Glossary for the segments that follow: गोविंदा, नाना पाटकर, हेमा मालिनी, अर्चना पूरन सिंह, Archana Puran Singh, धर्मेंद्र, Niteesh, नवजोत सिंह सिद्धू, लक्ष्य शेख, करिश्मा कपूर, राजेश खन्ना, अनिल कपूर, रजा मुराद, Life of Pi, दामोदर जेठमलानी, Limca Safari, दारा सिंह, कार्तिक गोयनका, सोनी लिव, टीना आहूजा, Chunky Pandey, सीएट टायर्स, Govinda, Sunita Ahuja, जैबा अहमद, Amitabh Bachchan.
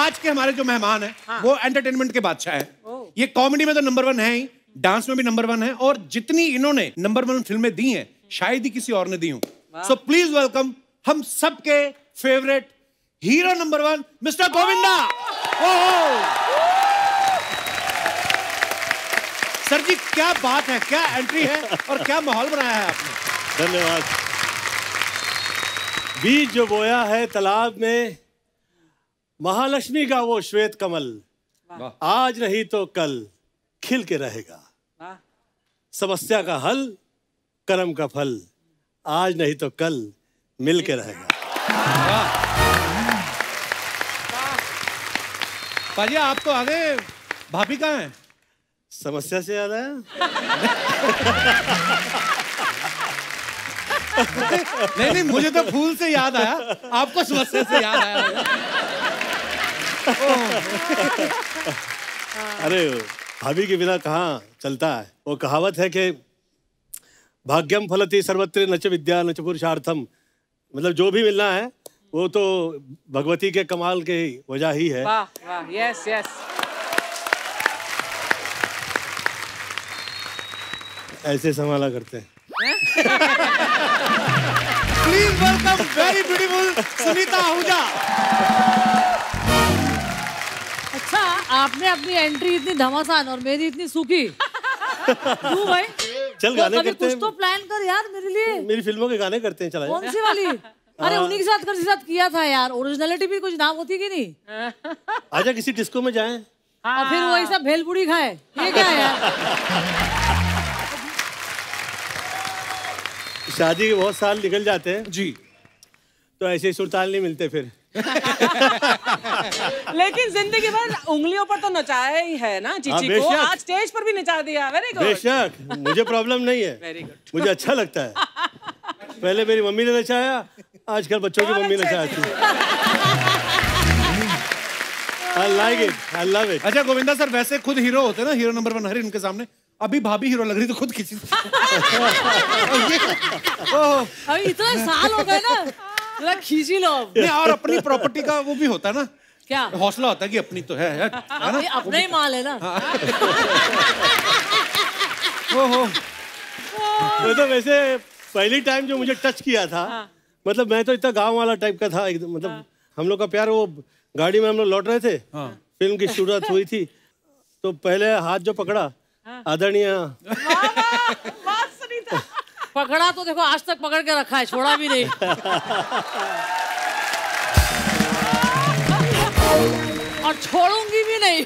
आज के हमारे जो मेहमान हैं वो एंटरटेनमेंट के बादशाह हैं। ये कॉमेडी में तो नंबर 1 है ही, डांस में भी नंबर 1 है, और जितनी इन्होंने नंबर 1 फिल्में दी हैं शायद ही किसी और ने दी हों। सो प्लीज वेलकम हम सबके favourite hero number 1 mister गोविंदा। Sir ji क्या बात है, क्या एंट्री है और क्या माहौल बनाया है आपने। धन्यवाद। बीज जो बोया है तालाब में महालक्ष्मी का वो श्वेत कमल, आज नहीं तो कल खिल के रहेगा। समस्या का हल कर्म का फल, आज नहीं तो कल मिल के रहेगा। पाजी आप तो आ गए, भाभी कहाँ हैं? समस्या से याद आया। नहीं नहीं मुझे तो फूल से याद आया, आपको समस्या से याद आया। अरे भाभी के बिना कहाँ चलता है। वो कहावत है कि भाग्यम फलति सर्वत्र नच विद्या नच पुरुषार्थम, मतलब जो भी मिलना है वो तो भगवती के कमाल के वजह ही है। वाह वाह, यस यस। ऐसे संभाला करते हैं। Please welcome very beautiful Sunita Ahuja. अच्छा आपने अपनी एंट्री इतनी धमासान और मेरी इतनी सूखी क्यों भाई? चल गाने करते हैं। कुछ तो प्लान कर यार मेरे लिए। मेरी फिल्मों के गाने करते हैं। चला कौन सी वाली? अरे उन्हीं के साथ किया था यार, ओरिजिनलिटी भी कुछ नाम होती कि नहीं। आजा किसी डिस्को में जाए और फिर वो ऐसा भेलपुड़ी खाए, ये क्या यार। शादी के बहुत साल निकल जाते हैं जी, तो ऐसे ही सुल्तान नहीं मिलते फिर। लेकिन जिंदगी भर उंगलियों पर तो नचाया ही है ना चीची को, आज स्टेज पर भी नचा दिया। Very good. बेशक मुझे प्रॉब्लम नहीं है। वेरी गुड, मुझे अच्छा लगता है। पहले मेरी मम्मी ने नचाया, आजकल बच्चों की मम्मी नचाती है। I like it, I love it. अच्छा गोविंदा सर वैसे खुद हीरो होते ना, हीरो नंबर 1 हर इनके सामने, अभी भाभी हीरो लग रही तो खुद किसी। अभी इतने साल हो गए ना, खींची लो। और अपनी प्रॉपर्टी का वो भी होता है ना, क्या हौसला होता है कि अपनी तो है यार, अपना ही माल है ना। तो वैसे पहली टाइम जो मुझे टच किया था, मतलब मैं तो इतना गांव वाला टाइप का था, मतलब हम लोग का प्यार। वो गाड़ी में हम लोग लौट रहे थे, फिल्म की शुरुआत हुई थी, तो पहले हाथ जो पकड़ा आदरणीय पकड़ा, तो देखो आज तक पकड़ के रखा है, छोड़ा भी नहीं। और छोड़ूंगी भी नहीं।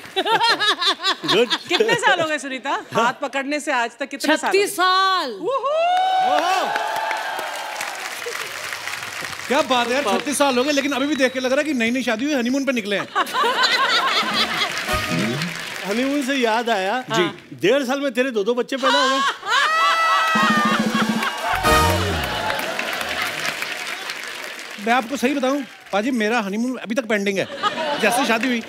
कितने साल हो गए सुनीता हाथ पकड़ने से आज तक? कितने साल? 36 साल। क्या बात है यार, 36 साल हो गए, लेकिन अभी भी देख के लग रहा है कि नई नई शादी हुई, हनीमून पे निकले हैं। हनीमून से याद आया जी, 1.5 साल में तेरे 2 बच्चे पैदा हो गए। मैं आपको सही बताऊं पाजी, मेरा हनीमून अभी तक पेंडिंग है। जैसे शादी हुई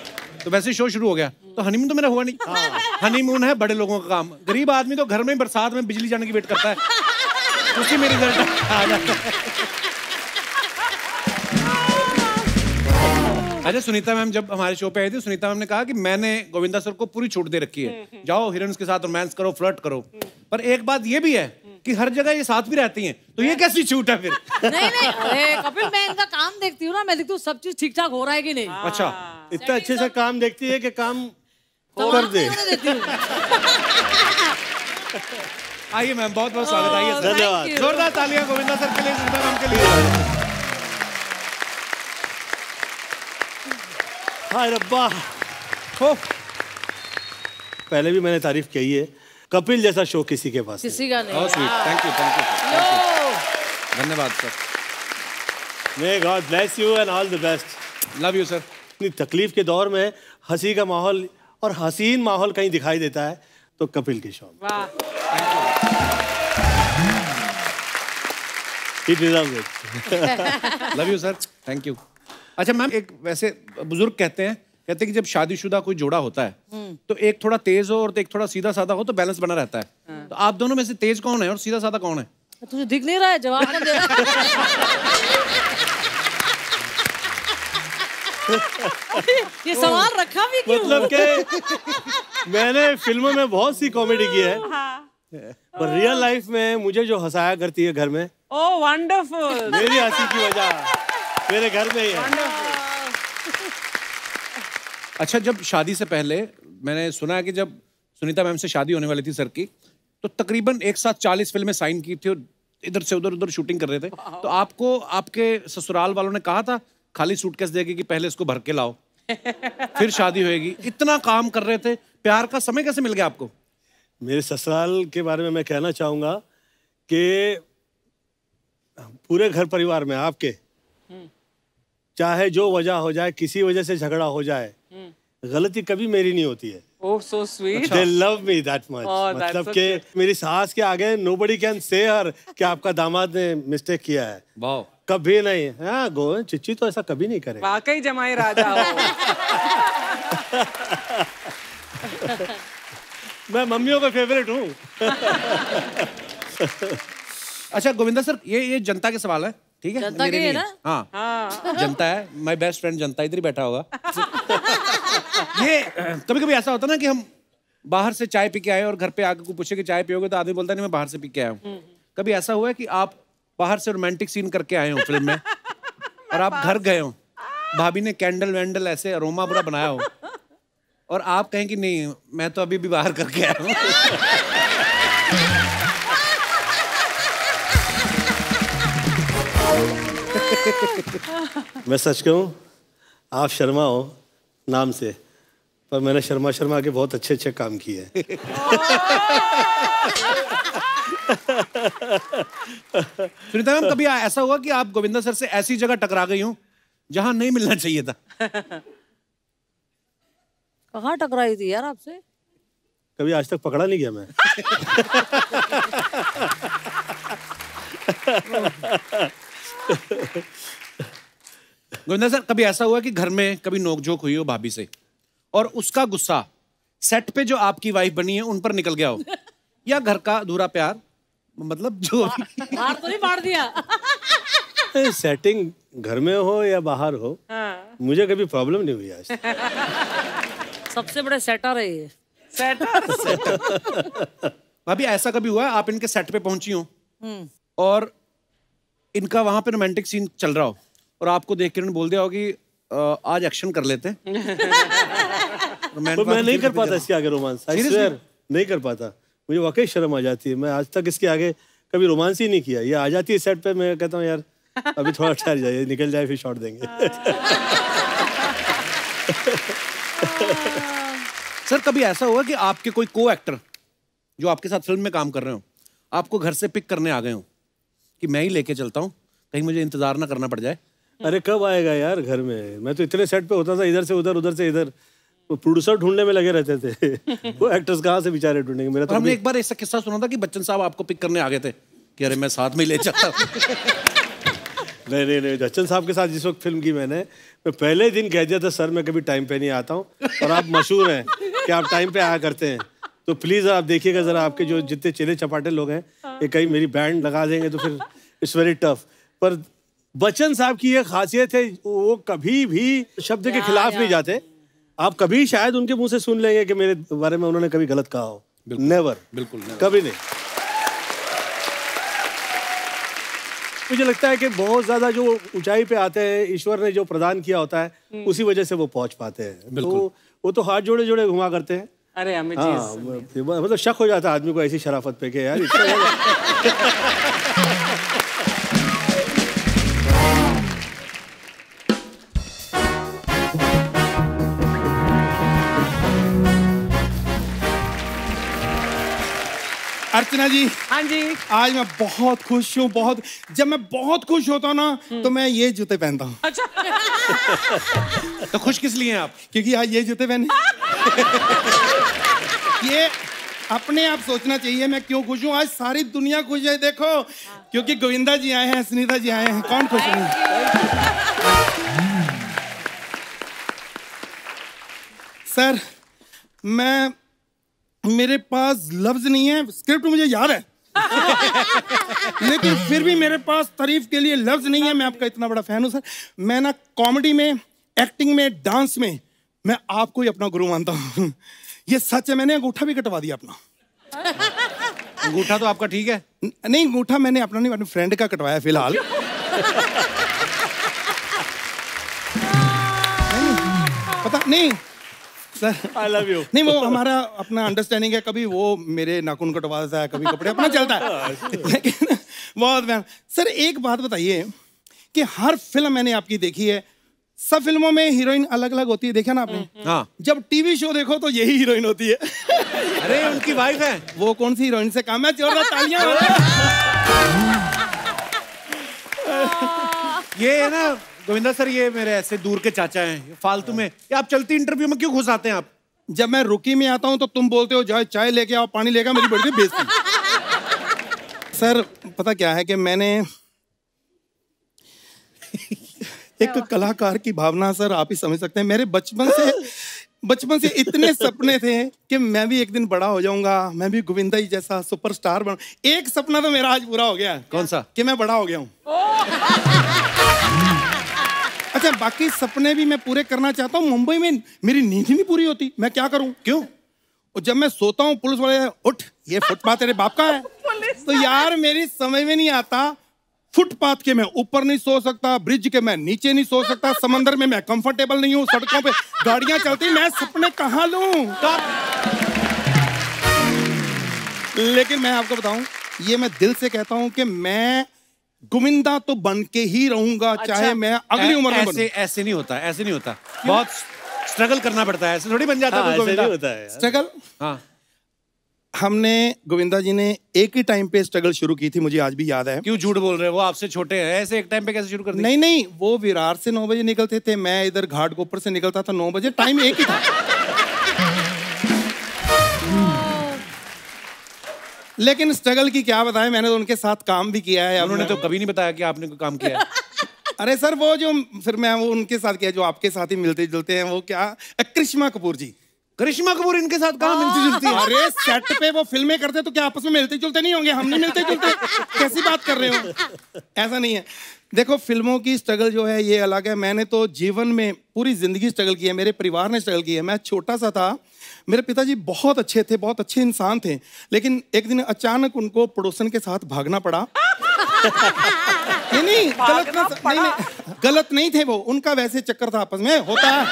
तो वैसे शो शुरू हो गया, तो हनीमून तो मेरा हुआ नहीं। हनीमून है बड़े लोगों का काम, गरीब आदमी तो घर में बरसात में बिजली जाने की वेट करता है, उसी में रिजल्ट आ जाता है। अच्छा सुनीता मैम जब हमारे शो पे आई थी, सुनीता मैम ने कहा कि मैंने गोविंदा सर को पूरी छूट दे रखी है, जाओ हीरोइंस के साथ रोमांस करो, फ्लर्ट करो, पर एक बात ये भी है कि हर जगह ये साथ भी रहती हैं, तो ये कैसी छूट है फिर? नहीं नहीं अरे कपिल, मैं इनका काम देखती हूँ ना, मैं देखती हूँ सब चीज ठीक ठाक हो रहा है कि नहीं। अच्छा इतना अच्छे से काम देखती है कि काम कर दे। आइए मैम, बहुत बहुत स्वागत। आइए, धन्यवाद, जोरदार तालियां गोविंदा सर के लिए, सुनीता मैम के लिए। हाय रब्बा। हो पहले भी मैंने तारीफ की है, कपिल जैसा शो किसी के पास किसी का नहीं। थैंक यू थैंक यू, धन्यवाद sir. May God bless you and all the best. Love you sir. इतनी तकलीफ के दौर में हंसी का माहौल और हसीन माहौल कहीं दिखाई देता है तो कपिल के show. Love you sir, thank you. अच्छा मैम एक वैसे बुजुर्ग कहते हैं कि जब शादीशुदा कोई जोड़ा होता है तो एक थोड़ा तेज हो और एक थोड़ा सीधा साधा हो तो बैलेंस बना रहता है, तो आप दोनों में से तेज कौन है और सीधा साधा कौन है? तुझे दिख नहीं रहा है, जवाब ना दे। ये सवाल रखा भी क्यों? मतलब कि मैंने फिल्मों में बहुत सी कॉमेडी की है, पर रियल लाइफ में मुझे जो हंसाया करती है घर में, ओह वंडरफुल, मेरी हंसी की वजह मेरे घर में ही है। अच्छा, जब शादी से पहले मैंने सुना कि जब सुनीता मैम से शादी होने वाली थी सर की, तो तकरीबन एक साथ 40 फिल्में साइन की थी और इधर से उधर उधर शूटिंग कर रहे थे। तो आपको आपके ससुराल वालों ने कहा था खाली सूटकेस देके कि पहले इसको भर के लाओ फिर शादी होएगी? इतना काम कर रहे थे, प्यार का समय कैसे मिल गया आपको? मेरे ससुराल के बारे में मैं कहना चाहूँगा कि पूरे घर परिवार में आपके चाहे जो वजह हो जाए, किसी वजह से झगड़ा हो जाए, गलती कभी मेरी नहीं होती है। Oh, so sweet. They love me that much. मतलब कि मेरी सास के आगे nobody can say her कि आपका दामाद ने मिस्टेक किया है। Wow. कभी नहीं। हाँ, गोविंद चिच्ची तो ऐसा कभी नहीं करेगा। वाकई जमाई राजा हो। मैं मम्मियों का फेवरेट हूँ। अच्छा गोविंदा सर, ये जनता के सवाल है, ठीक है? जनता के है ना? हाँ, जनता है। My best friend जनता इधर ही बैठा होगा। ये कभी कभी ऐसा होता है ना कि हम बाहर से चाय पी के आए और घर पे आके को पूछे कि चाय पियोगे, तो आदमी बोलता है नहीं मैं बाहर से पी के आया हूँ। कभी ऐसा हुआ है कि आप बाहर से रोमांटिक सीन करके आए हो फिल्म में और आप घर गए हो, भाभी ने कैंडल वैंडल ऐसे अरोमा पूरा बनाया हो और आप कहें कि नहीं मैं तो अभी भी बाहर करके आया हूँ? मैं सच कहूँ, आप शर्मा हो नाम से, पर मैंने शर्मा शर्मा के बहुत अच्छे अच्छे काम किए हैं। सुनीता मैम, कभी ऐसा हुआ कि आप गोविंदा सर से ऐसी जगह टकरा गई हो जहां नहीं मिलना चाहिए था? कहाँ टकराई थी यार आपसे? कभी आज तक पकड़ा नहीं गया मैं। गोविंदा सर, कभी ऐसा हुआ कि घर में कभी नोकझोंक हुई हो भाभी से और उसका गुस्सा सेट पे जो आपकी वाइफ बनी है उन पर निकल गया हो, या घर का अधूरा प्यार, मतलब जो बाहर तो नहीं मार दिया? सेटिंग घर में हो या बाहर हो, हाँ। मुझे कभी प्रॉब्लम नहीं हुई आज। सबसे बड़े सेटर है ये, सेटर। भाभी ऐसा कभी हुआ आप इनके सेट पे पहुंची हो और इनका वहां पे रोमांटिक सीन चल रहा हो और आपको देख के उन्होंने बोल दिया होगी आज एक्शन कर लेते हैं? मैं नहीं कर पाता इसके आगे रोमांस, नहीं कर पाता। मुझे वाकई शर्म आ जाती है, मैं आज तक इसके आगे कभी रोमांस ही नहीं किया। ये आ जाती है सेट पे, मैं कहता हूँ यार अभी थोड़ा ठहर जाइए, निकल जाए फिर शॉट देंगे। सर, कभी ऐसा हुआ कि आपके कोई को एक्टर जो आपके साथ फिल्म में काम कर रहे हो आपको घर से पिक करने आ गए हो कि मैं ही लेके चलता हूँ, कहीं मुझे इंतजार ना करना पड़ जाए? अरे कब आएगा यार घर में, मैं तो इतने सेट पे होता था, इधर से उधर उधर से इधर, प्रोड्यूसर ढूंढने में लगे रहते थे। वो एक्टर्स कहाँ से बेचारे ढूंढेंगे। मेरा तो हमने एक बार ऐसा किस्सा सुना था कि बच्चन साहब आपको पिक करने आ गए थे कि अरे मैं साथ में ले जाता। नहीं, बच्चन साहब के साथ जिस वक्त फिल्म की मैं पहले दिन कह दिया था सर मैं कभी टाइम पे नहीं आता हूँ और आप मशहूर हैं कि आप टाइम पे आया करते हैं, तो प्लीज़ आप देखिएगा ज़रा आपके जो जितने चेले चपाटे लोग हैं ये कहीं मेरी बैंड लगा देंगे तो फिर इट्स वेरी टफ। पर बच्चन साहब की ये खासियत है, वो कभी भी शब्द के खिलाफ नहीं जाते। आप कभी शायद उनके मुंह से सुन लेंगे कि मेरे बारे में उन्होंने कभी गलत कहा हो, नेवर, बिल्कुल कभी नहीं। मुझे लगता है कि बहुत ज्यादा जो ऊंचाई पे आते हैं, ईश्वर ने जो प्रदान किया होता है उसी वजह से वो पहुंच पाते हैं। बिल्कुल, वो तो हाथ जोड़े जोड़े घुमा करते हैं। अरे हमें मतलब शक हो जाता है आदमी को ऐसी शराफत पे के यार। अर्चना जी, हाँ जी, आज मैं बहुत खुश हूँ। बहुत, जब मैं बहुत खुश होता हूँ ना तो मैं ये जूते पहनता हूँ। अच्छा। तो खुश किस लिए हैं आप? क्योंकि आज ये जूते पहने। ये अपने आप सोचना चाहिए मैं क्यों खुश हूँ। आज सारी दुनिया खुश है, देखो, क्योंकि गोविंदा जी आए हैं, सुनीता जी आए हैं, कौन खुश नहीं? सर, मैं, मेरे पास लफ्ज नहीं है, स्क्रिप्ट मुझे याद है लेकिन फिर भी मेरे पास तारीफ के लिए लफ्ज नहीं है। मैं आपका इतना बड़ा फैन हूँ सर। मैं ना कॉमेडी में एक्टिंग में, डांस में मैं आपको ही अपना गुरु मानता हूँ। ये सच है, मैंने अंगूठा भी कटवा दिया अपना। अंगूठा तो आपका ठीक है? नहीं, अंगूठा मैंने अपना नहीं, अपने फ्रेंड का कटवाया फिलहाल। पता नहीं सर, I love you। नहीं, वो हमारा अपना अंडरस्टैंडिंग है, कभी वो मेरे नाखून कटवा देता है, कभी कपड़े, अपना चलता है। लेकिन बहुत सर, एक बात बताइए कि हर फिल्म मैंने आपकी देखी है, सब फिल्मों में हीरोइन अलग अलग होती है, देखा ना आपने? हाँ। जब टीवी शो देखो तो यही हीरोइन होती है। अरे उनकी वाइफ है वो, कौन सी हीरोइन से काम है? जोरदार तालियां। ये है ना गोविंदा सर, ये मेरे ऐसे दूर के चाचा हैं, फालतू में ये आप चलती इंटरव्यू में क्यों घुस आते हैं आप? जब मैं रुकी में आता हूँ तो तुम बोलते हो जाओ चाय लेके आओ, पानी लेके, मेरी बड़ी बेइज्जती। सर पता क्या है कि मैंने एक कलाकार की भावना, सर आप ही समझ सकते हैं, मेरे बचपन से इतने सपने थे कि मैं भी एक दिन बड़ा हो जाऊंगा, मैं भी गोविंदा ही जैसा सुपरस्टार बनूं। एक सपना तो मेरा आज पूरा हो गया। कौन सा? कि मैं बड़ा हो गया हूँ। अच्छा, बाकी सपने भी मैं पूरे करना चाहता हूँ। मुंबई में मेरी नींद ही नहीं पूरी होती, मैं क्या करूँ? क्यों? और जब मैं सोता हूँ पुलिस वाले, उठ ये फुटपाथ तेरे बाप का है। तो यार मेरी समझ में नहीं आता, फुटपाथ के मैं ऊपर नहीं सो सकता, ब्रिज के मैं नीचे नहीं सो सकता, समंदर में मैं कंफर्टेबल नहीं हूँ, सड़कों पे गाड़ियां चलती, मैं सपने कहाँ लूँ? लेकिन मैं आपको बताऊं, ये मैं दिल से कहता हूँ कि मैं गोविंदा तो बन के ही रहूंगा। अच्छा, चाहे मैं अगली उम्र में बनूं। ऐसे नहीं होता, ऐसे नहीं होता, बहुत स्ट्रगल करना पड़ता है, ऐसे थोड़ी बन जाता है। स्ट्रगल, हाँ, हमने गोविंदा जी ने एक ही टाइम पे स्ट्रगल शुरू की थी, मुझे आज भी याद है। क्यों झूठ बोल रहे हैं, वो आपसे छोटे हैं, ऐसे एक टाइम पे कैसे शुरू कर दिया? नहीं नहीं, वो विरार से 9 बजे निकलते थे, मैं इधर घाट गोपर से निकलता था 9 बजे, टाइम एक ही था। लेकिन स्ट्रगल की क्या बताएं, मैंने तो उनके साथ काम भी किया है। उन्होंने तो कभी नहीं बताया कि आपने कोई काम किया है। अरे सर, वो जो फिर मैं वो उनके साथ किया जो आपके साथ ही मिलते जुलते हैं, वो क्या, करिश्मा कपूर जी। करिश्मा कपूर इनके साथ कहाँ मिलती जुलती है? अरे सेट पे वो फिल्में करते तो क्या आपस में मिलते जुलते नहीं होंगे? हम नहीं मिलते जुलते, कैसी बात कर रहे हो? ऐसा नहीं है। देखो, फिल्मों की स्ट्रगल जो है ये अलग है। मैंने तो जीवन में पूरी जिंदगी स्ट्रगल की है, मेरे परिवार ने स्ट्रगल की है। मैं छोटा सा था, मेरे पिताजी बहुत अच्छे थे, बहुत अच्छे इंसान थे, लेकिन एक दिन अचानक उनको पड़ोसन के साथ भागना पड़ा। नहीं, गलत ना, नहीं गलत नहीं थे वो, उनका वैसे चक्कर था, आपस में होता है।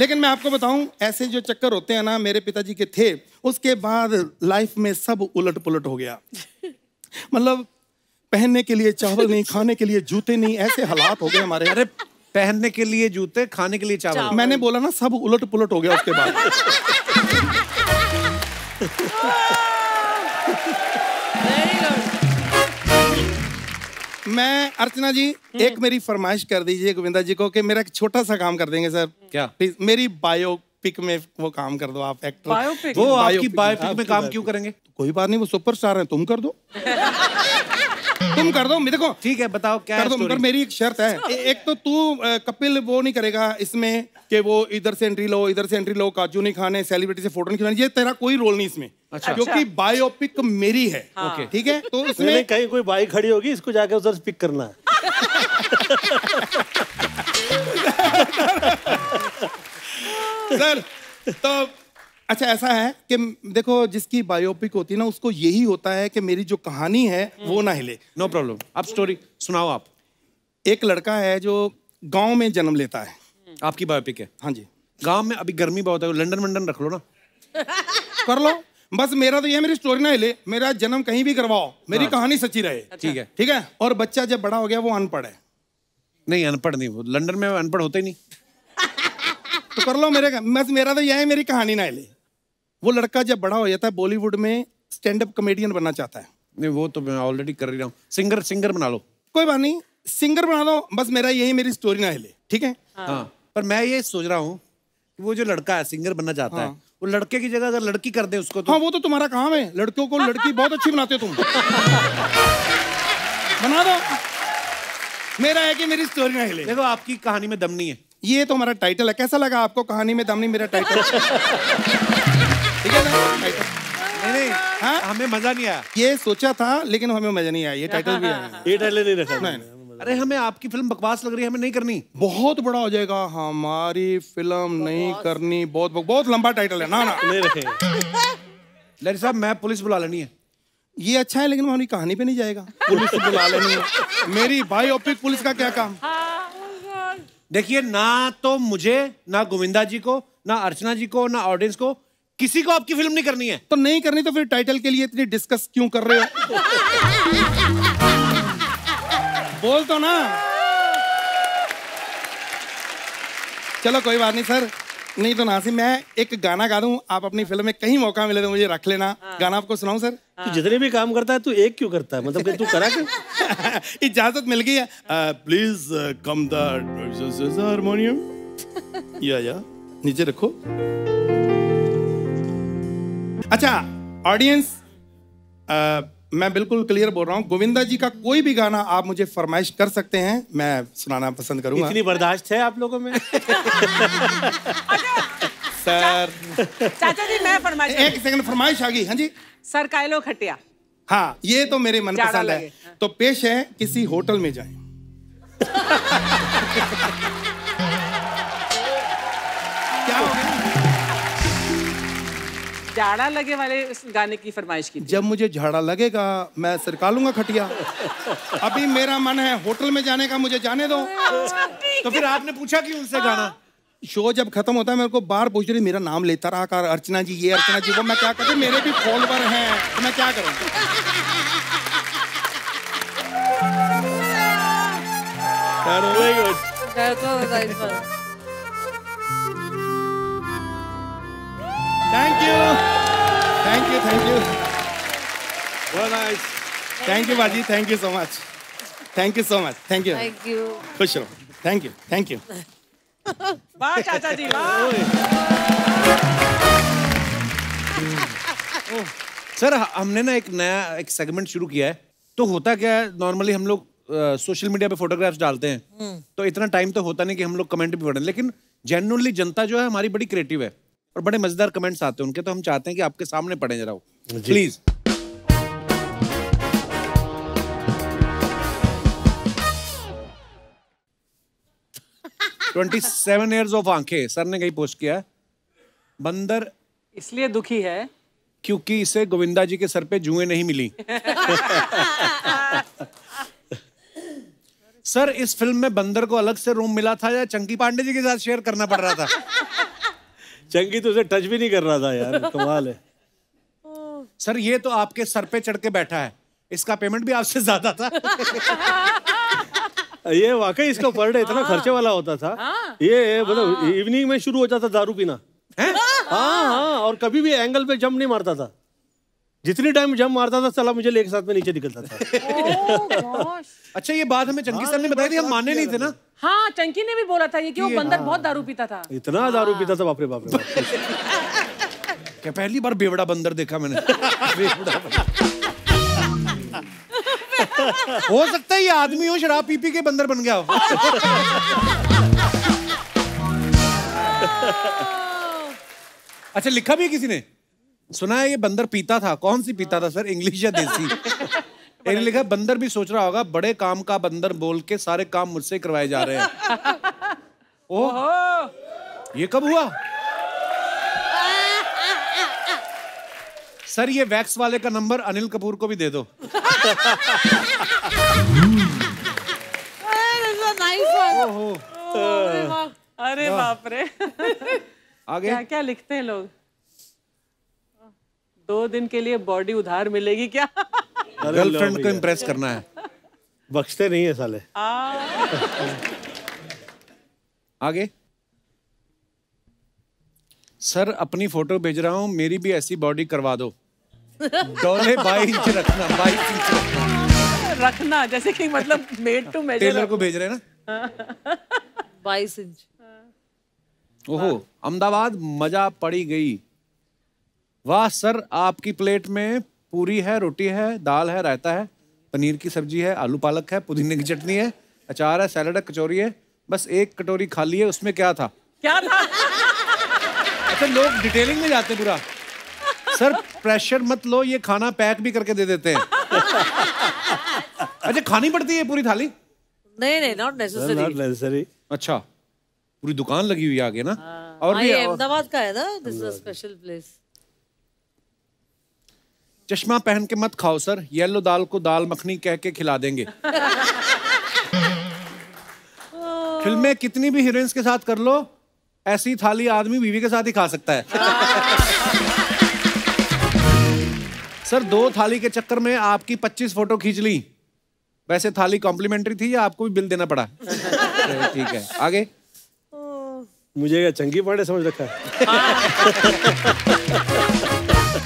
लेकिन मैं आपको बताऊं, ऐसे जो चक्कर होते हैं ना, मेरे पिताजी के थे। उसके बाद लाइफ में सब उलट पुलट हो गया। मतलब पहनने के लिए चावल नहीं, खाने के लिए जूते नहीं, ऐसे हालात हो गए हमारे। अरे पहनने के लिए जूते, खाने के लिए चावल, मैंने बोला ना, सब उलट पुलट हो गया उसके बाद। मैं अर्चना जी, एक मेरी फरमाइश कर दीजिए गोविंदा जी को कि मेरा एक छोटा सा काम कर देंगे सर, क्या प्लीज? मेरी बायोपिक में वो काम कर दो आप, एक्टर। बायोपिक? वो आपकी बायोपिक में काम क्यों करेंगे? कोई बात नहीं, वो सुपरस्टार हैं, तुम कर दो। तुम कर दो, देखो ठीक है, बताओ क्या कर दो। मेरी एक शर्त है, एक तो तू कपिल वो नहीं करेगा इसमें कि वो इधर से एंट्री लो, इधर से एंट्री लो, काजू नहीं खाने, सेलिब्रिटी से फोटो नहीं खिलाने, ये तेरा कोई रोल नहीं इसमें। अच्छा, क्योंकि बायोपिक मेरी है। हाँ। ठीक है, तो इसमें कहीं कोई बाई खड़ी होगी, इसको जाके उधर पिक करना है। सर तो अच्छा ऐसा है कि देखो, जिसकी बायोपिक होती है ना, उसको यही होता है कि मेरी जो कहानी है वो ना हिले। नो प्रॉब्लम, आप स्टोरी सुनाओ। आप एक लड़का है जो गांव में जन्म लेता है, आपकी बायोपिक है? हाँ जी। गांव में अभी गर्मी बहुत है, लंदन वंदन रख लो ना, कर लो, बस मेरा तो ये, मेरी स्टोरी ना हिले, मेरा जन्म कहीं भी करवाओ, मेरी कहानी सच्ची रहे। अच्छा। ठीक है, ठीक है। और बच्चा जब बड़ा हो गया वो अनपढ़ है। नहीं, अनपढ़ नहीं, वो लंदन में अनपढ़ होते ही नहीं। तो कर लो, मेरे बस मेरा तो यह है, मेरी कहानी ना हिले। वो लड़का जब बड़ा हो जाता है, बॉलीवुड में स्टैंड अप कॉमेडियन बनना चाहता है। नहीं, वो तो मैं ऑलरेडी कर ही रहा हूँ। सिंगर, सिंगर बना लो। कोई बात नहीं, सिंगर बना लो, बस मेरा यही, मेरी स्टोरी ना हिले। ठीक है। हाँ, पर मैं ये सोच रहा हूँ कि वो जो लड़का है, सिंगर बनना चाहता है, वो लड़के की जगह अगर लड़की कर दे उसको तो। हाँ, वो तो तुम्हारा काम है, लड़कियों को लड़की बहुत अच्छी बनाते हो तुम, बना दो। मेरा है कि मेरी स्टोरी ना हिले। देखो, आपकी कहानी में दम नहीं है, ये तो हमारा टाइटल है। कैसा लगा आपको, कहानी में दम नहीं मेरा टाइटल? ठीक है ना? नहीं नहीं, हाँ, हमें मजा नहीं आया। ये सोचा था लेकिन हमें मजा नहीं आया, ये टाइटल भी आया, ये टाइटल नहीं रखा। अरे हमें आपकी फिल्म बकवास लग रही है, हमें नहीं करनी। बहुत बड़ा हो जाएगा हमारी फिल्म नहीं करनी, बहुत बहुत लंबा टाइटल है ना ना। लड़ी साहब मैं पुलिस बुला लेनी है। ये अच्छा है लेकिन हमारी कहानी पे नहीं जाएगा। पुलिस बुला लेनी है, मेरी बायोपिक पुलिस का क्या काम। देखिए ना तो मुझे, ना गोविंदा जी को, ना अर्चना जी को, ना ऑडियंस को, किसी को आपकी फिल्म नहीं करनी है। तो नहीं करनी तो फिर टाइटल के लिए इतनी डिस्कस क्यों कर रहे हो? बोल तो ना। चलो कोई बात नहीं सर, नहीं तो नासिम मैं एक गाना गा दूं, आप अपनी फिल्म में कहीं मौका मिले तो मुझे रख लेना। गाना आपको सुनाऊं सर? तू जितने भी काम करता है तू एक क्यों करता है, मतलब कि तू करा कर। इजाजत मिल गई है। प्लीज कम द हारमोनियम, या नीचे रखो। अच्छा ऑडियंस, मैं बिल्कुल क्लियर बोल रहा हूँ, गोविंदा जी का कोई भी गाना आप मुझे फरमाइश कर सकते हैं, मैं सुनाना पसंद करूँगा। इतनी बर्दाश्त है आप लोगों में? सर चाचा जी मैं फरमाइश, एक सेकंड, फरमाइश आ गई। हाँ जी सर, कायलो खटिया। हाँ ये तो मेरे मनपसंद है, तो पेश है किसी होटल में जाए। क्या हो गया? झाड़ा लगे वाले उस गाने की फरमाइश की। जब मुझे झाड़ा लगेगा मैं सरकालूंगा खटिया। अभी मेरा मन है होटल में जाने का, मुझे जाने दो। तो फिर आपने पूछा क्यों उनसे गाना? शो जब खत्म होता है मेरे को बार पूछ रही, मेरा नाम लेता रहा कर, अर्चना जी ये, अर्चना जी वो, मैं क्या करूं, मेरे भी फॉलोवर हैं तो मैं क्या करूँ। Thank you very nice, thank you बाजी, thank you so much, thank you so much, thank you खुश रहो, थैंक यू वाह चाचा जी वाह। सर हमने ना एक नया एक सेगमेंट शुरू किया है, तो होता क्या है नॉर्मली हम लोग सोशल मीडिया पे फोटोग्राफ्स डालते हैं, तो इतना टाइम तो होता नहीं कि हम लोग कमेंट भी पढ़ें, लेकिन जेन्युइनली जनता जो है हमारी बड़ी क्रिएटिव है और बड़े मजेदार कमेंट्स आते हैं उनके, तो हम चाहते हैं कि आपके सामने पढ़ें जरा वो, प्लीज। "27 years of आंखें", सर ने कहीं पोस्ट किया है। "बंदर इसलिए दुखी है क्योंकि इसे गोविंदा जी के सर पे जुए नहीं मिली"। सर इस फिल्म में बंदर को अलग से रूम मिला था या चंकी पांडे जी के साथ शेयर करना पड़ रहा था? चंकी तो उसे टच भी नहीं कर रहा था यार, कमाल है। "सर ये तो आपके सर पे चढ़ के बैठा है, इसका पेमेंट भी आपसे ज्यादा था"। ये वाकई इसका पर डे इतना खर्चे वाला होता था। ये मतलब इवनिंग में शुरू हो जाता दारू पीना। हाँ, और कभी भी एंगल पे जंप नहीं मारता था, जितनी टाइम जंप मारता था साला मुझे लेके साथ में नीचे निकलता था। अच्छा ये बात हमें चंकी सर ने बताई थी, हम माने नहीं थे ना। हाँ चंकी ने भी बोला था ये कि वो बंदर बहुत दारू पीता था, इतना दारू पीता था बापरे बापरे। क्या पहली बार बेवड़ा बंदर देखा मैंने। हो सकता है ये आदमी हो, शराब पी पी के बंदर बन गया हो। अच्छा लिखा भी है किसी ने, सुना है ये बंदर पीता था, कौन सी पीता था सर, इंग्लिश या देसी? इन्हें लिखा बंदर भी सोच रहा होगा, बड़े काम का बंदर बोल के सारे काम मुझसे करवाए जा रहे हैं। ओह ये कब हुआ? सर ये वैक्स वाले का नंबर अनिल कपूर को भी दे दो। अरे बाप रे, आगे क्या क्या लिखते हैं लोग। "2 दिन के लिए बॉडी उधार मिलेगी क्या"। गर्लफ्रेंड को इम्प्रेस करना है, बख्शते नहीं है साले। आगे, "सर अपनी फोटो भेज रहा हूँ, मेरी भी ऐसी बॉडी करवा दो"। डोले 22 इंच रखना, 22 इंच रखना, जैसे कि मतलब मेड टू मेजर। टेलर को भेज रहे ना। 22 इंच। ओहो, अहमदाबाद मजा पड़ी गई। "वाह सर आपकी प्लेट में पूरी है, रोटी है, दाल है, रायता है, पनीर की सब्जी है, आलू पालक है, पुदीने की चटनी है, अचार है, सैलड है, कचौरी है, बस एक कटोरी खाली है, उसमें क्या था"। क्या था? अच्छा लोग डिटेलिंग में जाते पूरा। "सर प्रेशर मत लो, ये खाना पैक भी करके दे देते हैं"। अच्छा खानी पड़ती है पूरी थाली? No, not necessary. Not necessary. Okay. पूरी दुकान लगी हुई आगे ना और भी अहमदाबाद का है ना this is a special place चश्मा पहन के मत खाओ सर येलो दाल को दाल मखनी कह के खिला देंगे फिल्में कितनी भी हीरोइंस के साथ कर लो ऐसी थाली आदमी बीवी के साथ ही खा सकता है सर दो थाली के चक्कर में आपकी 25 फोटो खींच ली वैसे थाली कॉम्प्लीमेंट्री थी या आपको भी बिल देना पड़ा ठीक है आगे मुझे क्या चंकी पांडे समझ रखा है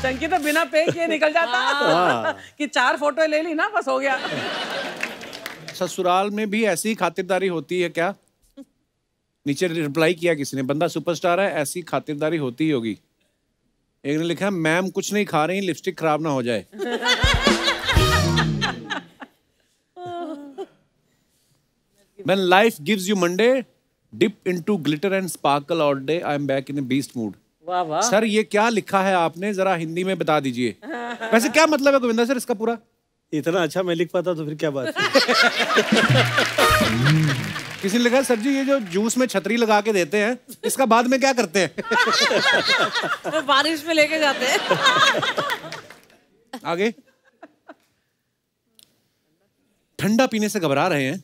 चंकी तो बिना पे किए निकल जाता कि चार फोटो ले ली ना बस हो गया ससुराल में भी ऐसी खातिरदारी होती है क्या नीचे रिप्लाई किया किसी ने बंदा सुपरस्टार है ऐसी खातिरदारी होती ही होगी एक ने लिखा मैम कुछ नहीं खा रही लिपस्टिक खराब ना हो जाए When life gives you Monday Dip into glitter and sparkle all day. I am back in a beast mood. वाह वाह। सर ये क्या लिखा है आपने जरा हिंदी में बता दीजिए। वैसे क्या मतलब है गोविंदा सर इसका पूरा? इतना अच्छा मैं लिख पाता तो फिर क्या बात है? किसी ने लिखा सर जी ये जो जूस में छतरी लगा के देते हैं इसका बाद में क्या करते हैं? बारिश में लेके जाते हैं। आगे ठंडा पीने से घबरा रहे हैं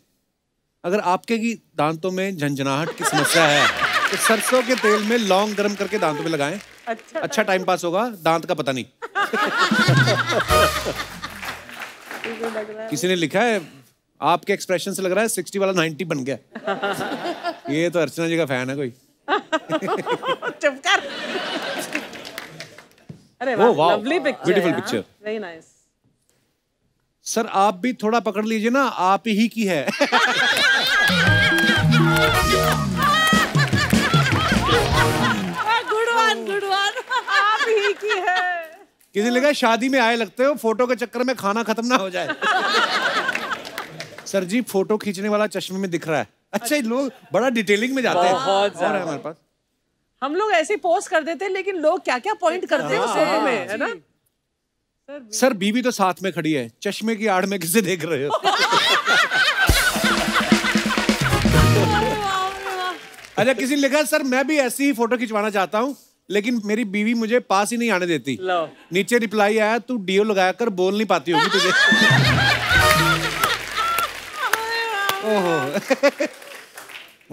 अगर आपके की दांतों में झंझनाहट की समस्या है तो सरसों के तेल में लौंग गर्म करके दांतों में लगाएं अच्छा टाइम पास होगा दांत का पता नहीं किसी ने लिखा है आपके एक्सप्रेशन से लग रहा है 60 वाला 90 बन गया ये तो अर्चना जी का फैन है कोई चुप कर अरे वाह beautiful picture very nice sir आप भी थोड़ा पकड़ लीजिए ना आप ही की है गुड वन आप ही की है किसी ने लिखा शादी में आए लगते हो फोटो के चक्कर में खाना खत्म ना हो जाए सर जी फोटो खींचने वाला चश्मे में दिख रहा है अच्छा लोग बड़ा डिटेलिंग में जाते हैं बहुत ज़्यादा हमारे पास हम लोग ऐसे पोस्ट कर देते हैं लेकिन लोग क्या क्या पॉइंट करते हैं उस फोटो में है ना सर बीवी तो साथ में खड़ी है चश्मे की आड़ में किसे देख रहे हो अच्छा किसी ने लिखा सर मैं भी ऐसी ही फोटो खिंचवाना चाहता हूँ लेकिन मेरी बीवी मुझे पास ही नहीं आने देती नीचे रिप्लाई आया तू डीओ लगाया कर बोल नहीं पाती होगी तुझे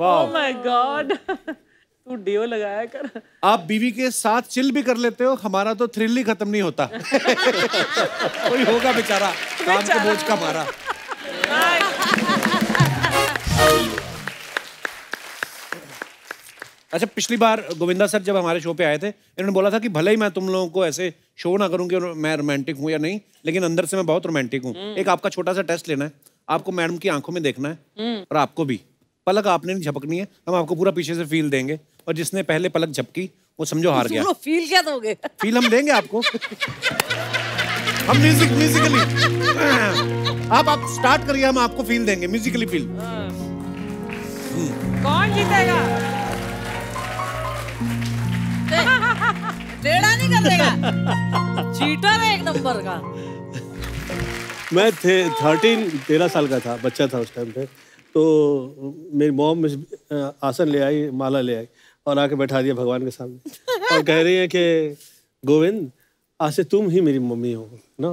ओह माय गॉड तू डीओ लगाया कर आप बीवी के साथ चिल भी कर लेते हो हमारा तो थ्रिल ही खत्म नहीं होता कोई होगा बेचारा काम के बोझ का मारा अच्छा पिछली बार गोविंदा सर जब हमारे शो पे आए थे इन्होंने बोला था कि भले ही मैं तुम लोगों को ऐसे शो ना करूं कि मैं रोमांटिक हूं या नहीं लेकिन अंदर से मैं बहुत रोमांटिक हूं एक आपका छोटा सा टेस्ट लेना है आपको मैडम की आंखों में देखना है और आपको भी पलक आपने नहीं झपकनी है हम आपको पूरा पीछे से फील देंगे और जिसने पहले पलक झपकी वो समझो हार गया फील क्या दोगे फील हम देंगे आपको हम म्यूजिकली आप स्टार्ट करिए हम आपको फील देंगे म्यूजिकली फील कौन जीतेगा टेढ़ा नहीं कर देगा चीटर है एक नंबर का मैं 13 साल का था बच्चा था उस टाइम पे तो मेरी मॉम आसन ले आई माला ले आई और आके बैठा दिया भगवान के सामने और कह रही है कि गोविंद आज से तुम ही मेरी मम्मी हो ना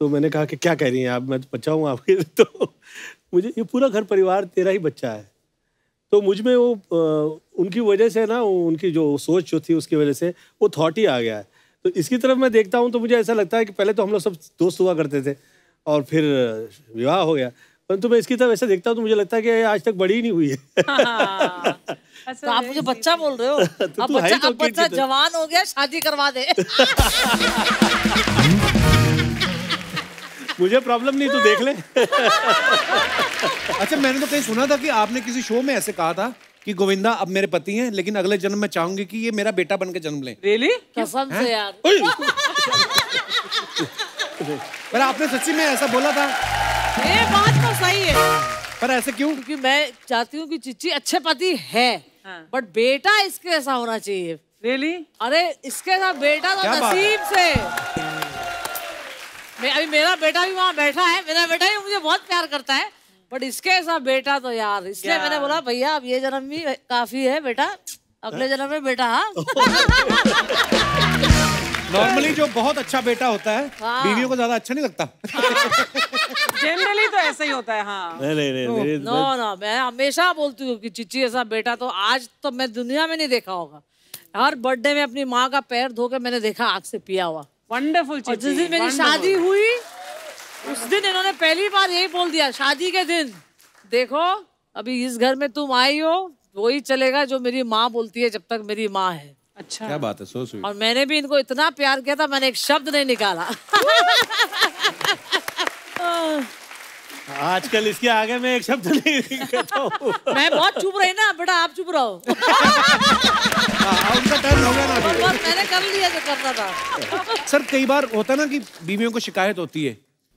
तो मैंने कहा कि क्या कह रही हैं आप मैं तो बच्चा हूँ आपके तो मुझे ये पूरा घर परिवार तेरा ही बच्चा है तो मुझ में वो उनकी वजह से ना उनकी जो सोच जो थी उसकी वजह से वो थॉट ही आ गया है तो इसकी तरफ मैं देखता हूँ तो मुझे ऐसा लगता है कि पहले तो हम लोग सब दोस्त हुआ करते थे और फिर विवाह हो गया परंतु मैं इसकी तरफ ऐसा देखता हूँ तो मुझे लगता है कि आज तक बड़ी ही नहीं हुई है तो आप मुझे बच्चा बोल रहे हो तो अब बच्चा जवान हो गया शादी करवा दे मुझे प्रॉब्लम नहीं तो देख ले अच्छा मैंने तो कहीं सुना था कि आपने किसी शो में ऐसे कहा था कि गोविंदा अब मेरे पति हैं लेकिन अगले जन्म में चाहूंगी कि ये मेरा बेटा बन के जन्म लें रियली कसम से यार पर आपने सच्ची में ऐसा बोला था ये बात तो सही है पर ऐसे क्यों क्योंकि मैं चाहती हूँ कि चिच्ची अच्छे पति है बट बेटा इसके ऐसा होना चाहिए रियली अरे इसके साथ बेटा तो नसीब से अभी मेरा बेटा भी वहाँ बैठा है मेरा बेटा भी मुझे बहुत प्यार करता है बट इसके ऐसा बेटा तो यार, इसलिए मैंने बोला भैया अब ये जन्म भी काफी है बेटा, अगले जन्म में बेटा। हाँ नॉर्मली जो बहुत अच्छा बेटा होता है बीवियों को ज्यादा अच्छा नहीं लगता, जनरली तो ऐसा ही होता है। हाँ नो नो, मैं हमेशा बोलती हूँ कि चिच्ची ऐसा बेटा तो आज तो मैं दुनिया में नहीं देखा होगा। हर बर्थडे में अपनी माँ का पैर धो के मैंने देखा आग से पिया हुआ। वंडरफुल। जिस दिन मेरी शादी हुई उस दिन इन्होंने पहली बार यही बोल दिया, शादी के दिन, देखो अभी इस घर में तुम आई हो वही चलेगा जो मेरी माँ बोलती है जब तक मेरी माँ है। अच्छा क्या बात है, सो स्वीट। और मैंने भी इनको इतना प्यार किया था, मैंने एक शब्द नहीं निकाला। आजकल इसके आगे मैं एक शब्द नहीं कहता हूँ। मैं बहुत चुप रही ना बेटा, आप चुप रहो। उनका टर्न होगा ना, मैंने कर लिया जो करना था। सर कई बार होता ना कि बीवियों को शिकायत होती है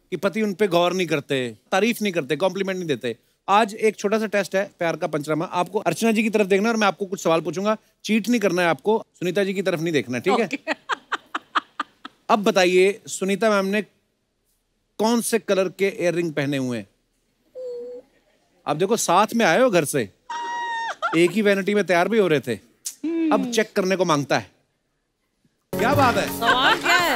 कि पति उन पे गौर नहीं करते, तारीफ नहीं करते, कॉम्प्लीमेंट नहीं देते। आज एक छोटा सा टेस्ट है प्यार का पंचनामा, आपको अर्चना जी की तरफ देखना है और मैं आपको कुछ सवाल पूछूंगा। चीट नहीं करना है आपको, सुनीता जी की तरफ नहीं देखना, ठीक है? अब बताइए सुनीता मैम ने कौन से कलर के इयर रिंग पहने हुए हैं? आप देखो साथ में आए हो घर से, एक ही वैनिटी में तैयार भी हो रहे थे। अब चेक करने को मांगता है, क्या बात है, सवाल क्या है?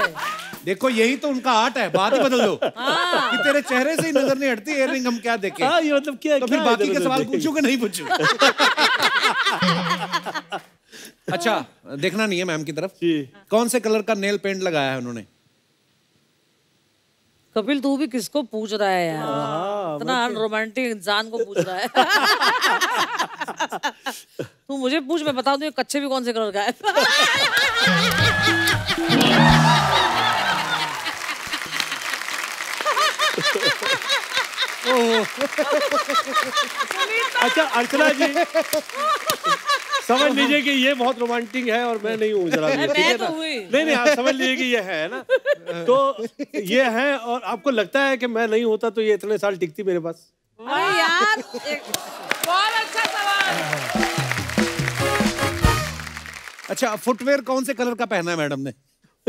देखो यही तो उनका आर्ट है, बात ही बदल दो कि तेरे चेहरे से ही नजर नहीं हटती इयररिंग, हम क्या देखें? ये मतलब क्या, तो फिर बाकी के सवाल पूछूं कि नहीं पूछूं? अच्छा देखना नहीं है मैम की तरफ। कौन से कलर का नेल पेंट लगाया है उन्होंने? कपिल तू भी किसको पूछ रहा है यार, इतना रोमांटिक इंसान को पूछ रहा है। तू मुझे पूछ, मैं बता दूं कच्चे भी कौन से कलर का है। अच्छा अर्चना जी समझ लीजिए कि ये बहुत रोमांटिक है और मैं नहीं हूँ जरा, नहीं नहीं आप समझ लीजिए कि ये है ना, तो ये है। और आपको लगता है कि मैं नहीं होता तो ये इतने साल टिकती मेरे पास? यार बहुत अच्छा सवाल। अच्छा फुटवेयर कौन से कलर का पहना है मैडम ने?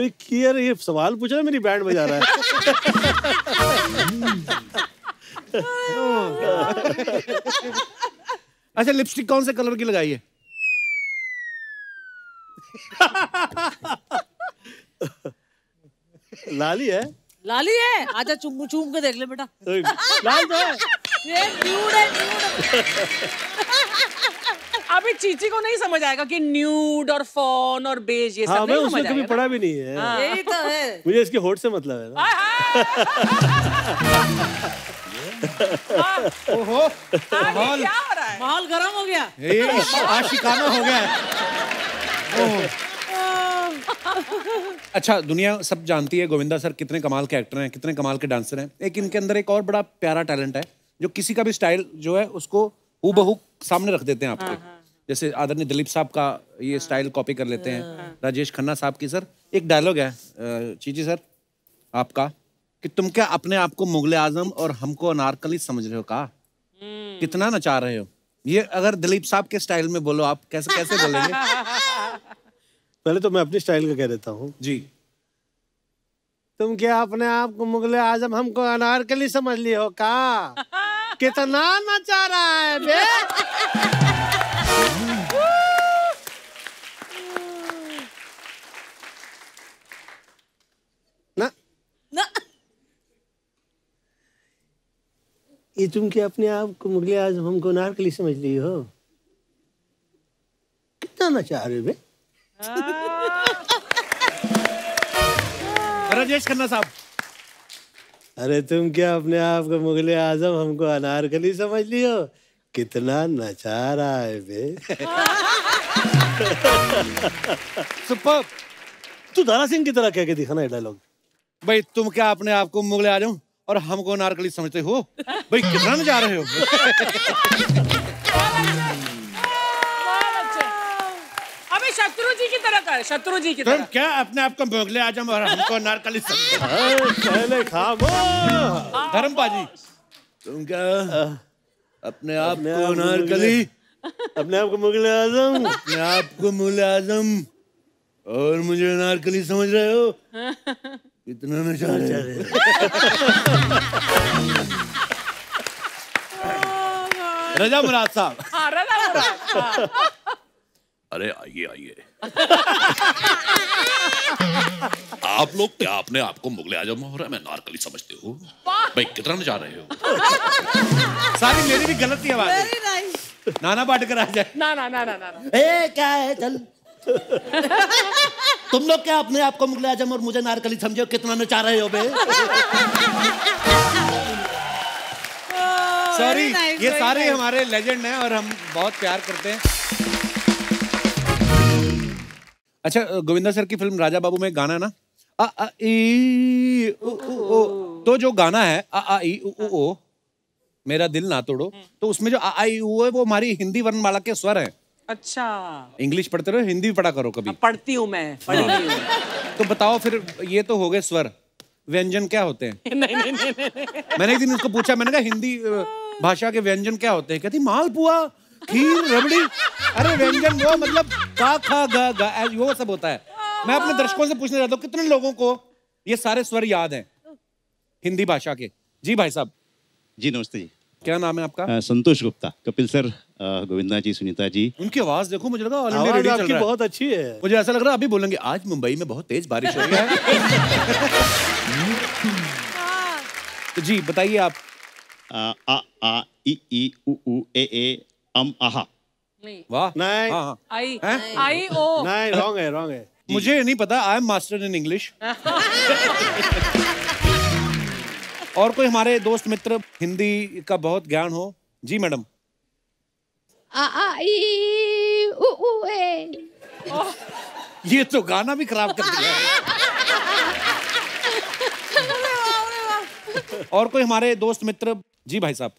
ये सवाल पूछ रहा है, मेरी बैंड बजा रहा है। अच्छा लिपस्टिक कौन से कलर की लगाई है? लाली है, लाली है। आजा चुम चुम के देख ले बेटा, लाल तो है। ये न्यूड है, न्यूड। अभी चीची को नहीं समझ आएगा कि न्यूड और फॉन और बेज ये सब नहीं समझ आएगा, कभी पढ़ा भी नहीं है। यही तो है, मुझे इसके होठ से मतलब है ना। ओहो माहौल माहौल गरम हो गया, आशिकाना हो गया है। अच्छा दुनिया सब जानती है गोविंदा सर कितने कमाल के एक्टर हैं, कितने कमाल के डांसर हैं। एक इनके अंदर एक और बड़ा प्यारा टैलेंट है जो किसी का भी स्टाइल जो है उसको हूबहू सामने रख देते हैं आपके। जैसे आदरणीय दिलीप साहब का ये स्टाइल कॉपी कर लेते हैं, राजेश खन्ना साहब की। सर एक डायलॉग है चीची सर आपका कि तुम क्या अपने आप को मुगले आजम और हमको अनारकली समझ रहे हो का? कितना नचा रहे हो। ये अगर दिलीप साहब के स्टाइल में बोलो आप कैसे कैसे बोलेंगे? पहले तो मैं अपनी स्टाइल का कह देता हूँ जी। तुम क्या अपने आप को मुगले आजम हमको अनारकली समझ लिए हो का? कितना नचा रहा है बे। ना ना ये तुम क्या अपने आप को मुगले आजम हमको नारकली समझ ली हो, कितना नचा रहे बे। राजेश खन्ना साहब, अरे तुम क्या अपने आप को मुगले आजम हमको अनारकली समझ ली हो, कितना नचा रहा है बे। सुपर, तू दारा सिंह की तरह कह के दिखाना ये डायलॉग। भाई तुम क्या अपने आप को मुगले आजम और हमको नारकली समझते हो भाई, कितना नचा रहे हो। अबे शत्रु जी की तरह कर, शत्रु जी की तरह। तुम क्या अपने आप को मुगले आजम और हमको नारकली समझते हो। धर्म पाजी, तुम क्या अपने आप को नारकली, अपने आप को मुगले आजम, अपने आप को मुगले आजम और मुझे नारकली समझ रहे हो, इतना नशा। रजा मुराद साहब। हाँ रजा मुराद। अरे आइए आइए। आप लोग क्या आपने आपको मुगले आजम हो रहा है मैं नारकली समझते हो भाई कितना जा रहे हो सारी मेरी भी गलत नहीं आवाज़ नाना पाटकर आ जाए ना ना ना ना ना ए क्या है चल तुम लोग क्या आपने आपको मुगले आजम और मुझे नारकली समझे हो कितना न चाह रहे हो बे सॉरी ये सारे हमारे लेजेंड हैं और हम बहुत प्यार करते हैं अच्छा गोविंदा सर की फिल्म राजा बाबू में गाना है ना आ आ ई ओ ओ तो जो गाना है आ आ ई ओ ओ मेरा दिल ना तोड़ो तो उसमें जो आ आ ई ओ है वो हमारी हिंदी वर्णमाला के स्वर हैं अच्छा इंग्लिश पढ़ते रहो हिंदी भी पढ़ा करो कभी पढ़ती हूँ मैं तो बताओ फिर ये तो हो गए स्वर व्यंजन क्या होते हैं मैंने एक दिन उसको पूछा मैंने कहा हिंदी भाषा के व्यंजन क्या होते हैं कहती मालपुआ खीर रबड़ी अरे व्यंजन वो मतलब का खा गा गा वो सब होता है मैं अपने दर्शकों से पूछना चाहता हूँ कितने लोगों को ये सारे स्वर याद हैं हिंदी भाषा के जी भाई साहब जी नमस्ते जी क्या नाम है आपका संतोष गुप्ता कपिल सर गोविंदा जी सुनीता जी उनकी आवाज देखो मुझे लगा ऑलरेडी आपकी बहुत अच्छी है मुझे ऐसा लग रहा है अभी बोलेंगे आज मुंबई में बहुत तेज बारिश हो रही है जी बताइए आप आ ई ऊ ए आहा नहीं वाह नहीं आई आई ओ नहीं रॉन्ग है मुझे नहीं पता I am master in English और कोई हमारे दोस्त मित्र हिंदी का बहुत ज्ञान हो जी मैडम आ आई उ उ ए ये तो गाना भी खराब कर दिया और कोई हमारे दोस्त मित्र जी भाई साहब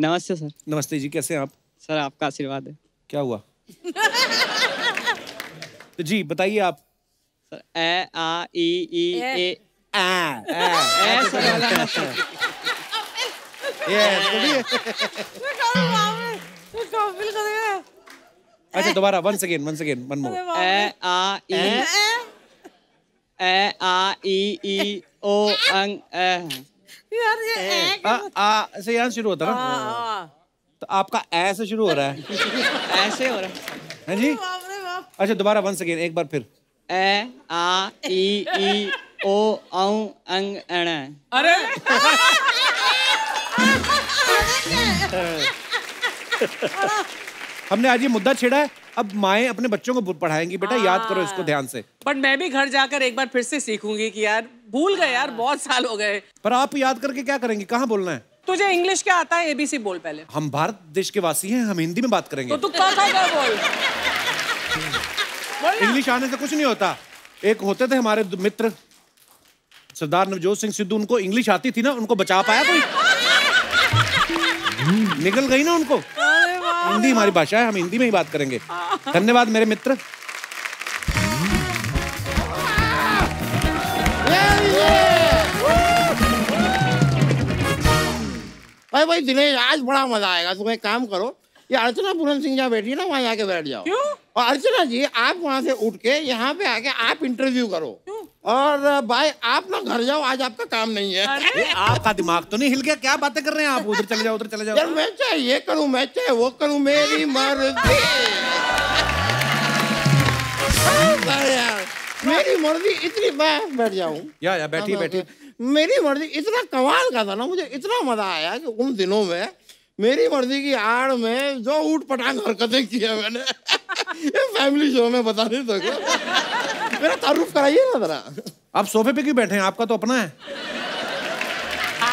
नमस्ते सर नमस्ते जी कैसे हैं आप सर आपका आशीर्वाद है क्या हुआ तो जी बताइए आप सर ए आ ई ए आ अच्छा दोबारा once again one more ए आ ई ओ अंग ए यार ये आ से यहाँ शुरू होता है ना तो आपका ऐ से शुरू हो रहा है ऐसे हो रहा है जी अच्छा दोबारा once again एक बार फिर ए आ ई ओ औं अंग अण अरे हमने आज ये मुद्दा छेड़ा है अब माएँ अपने बच्चों को पढ़ाएंगी बेटा याद करो इसको ध्यान से बट मैं भी घर जाकर एक बार फिर से सीखूंगी कि यार भूल गए यार बहुत साल हो गए पर आप याद करके क्या करेंगे कहाँ बोलना है तुझे इंग्लिश क्या आता है एबीसी बोल पहले हम भारत देश के वासी हैं हम हिंदी में बात करेंगे तो तू क्या बोल इंग्लिश आने से कुछ नहीं होता एक होते थे हमारे मित्र सरदार नवजोत सिंह सिद्धू उनको इंग्लिश आती थी ना उनको बचा पाया कोई निकल गई ना उनको हिंदी हमारी भाषा है हम हिंदी में ही बात करेंगे धन्यवाद मेरे मित्र अरे भाई दिनेश आज बड़ा मजा आएगा तुम एक काम करो ये अर्चना पूरन सिंह जहाँ बैठी है ना वहाँ जाके बैठ जाओ क्यों? और अर्चना जी आप वहाँ से उठ के यहाँ पे आके आप इंटरव्यू करो क्यों? और भाई आप ना घर जाओ आज आपका काम नहीं है आपका दिमाग तो नहीं हिल गया क्या बातें कर रहे हैं आप उधर चले जाओ यार मैं चाहे ये करूँ मैं चाहे वो करूँ मेरी मर्जी मेरी मर्जी इतनी मैं बैठ जाऊँ या बैठी बैठी मेरी मर्जी इतना कमाल का था ना मुझे इतना मजा आया कि उन दिनों में मेरी मर्जी की आड़ में जो ऊट पटांग हरकतें की है मैंने ये फैमिली शो में बता नहीं सकता मेरा तारुफ कराइए ना जरा आप सोफे पे क्यों बैठे हैं आपका तो अपना है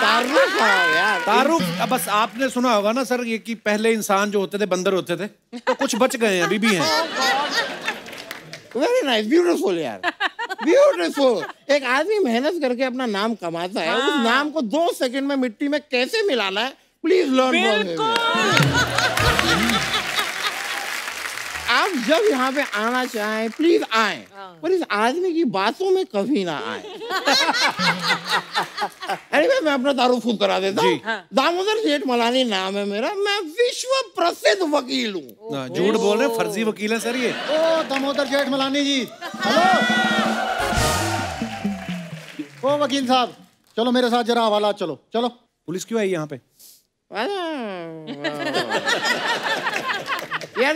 तारुफ कराओ यार तारुफ बस आपने सुना होगा ना सर ये कि पहले इंसान जो होते थे बंदर होते थे तो कुछ बच गए हैं अभी भी हैं वेरी नाइस ब्यूटीफुल यार ब्यूटीफुल एक आदमी मेहनत करके अपना नाम कमाता है उस नाम को 2 सेकंड में मिट्टी में कैसे मिलाना है प्लीज लर्न आप जब यहाँ पे आना चाहें प्लीज आए पर इस आदमी की बातों में कभी ना आए अरे मैं अपना तारुफ खुद करा देता हूँ दामोदर जेठमलानी नाम है मेरा मैं विश्व प्रसिद्ध वकील हूँ झूठ बोल रहे फर्जी वकील है सर ये ओ दामोदर जेठमलानी जी हेलो ओ वकील साहब चलो मेरे साथ जरा हवाला चलो चलो पुलिस क्यों आई यहाँ पे यार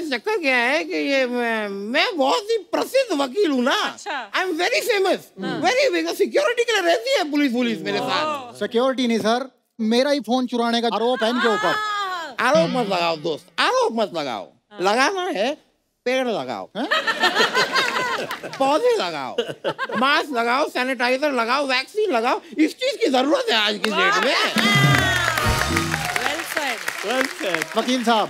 चक्कर क्या है कि ये मैं बहुत ही प्रसिद्ध वकील हूँ ना. I'm very famous, very big. Security के लिए रहती है पुलिस मेरे साथ. Security नहीं सर, मेरा ही फोन चुराने का आरोप है इनके ऊपर. आरोप मत लगाओ दोस्त, आरोप मत लगाओ. लगाना है पेड़ लगाओ, पौधे लगाओ, मास्क लगाओ, सैनिटाइजर लगाओ, वैक्सीन लगाओ. इस चीज की जरूरत है आज की डेट में. वकील साहब,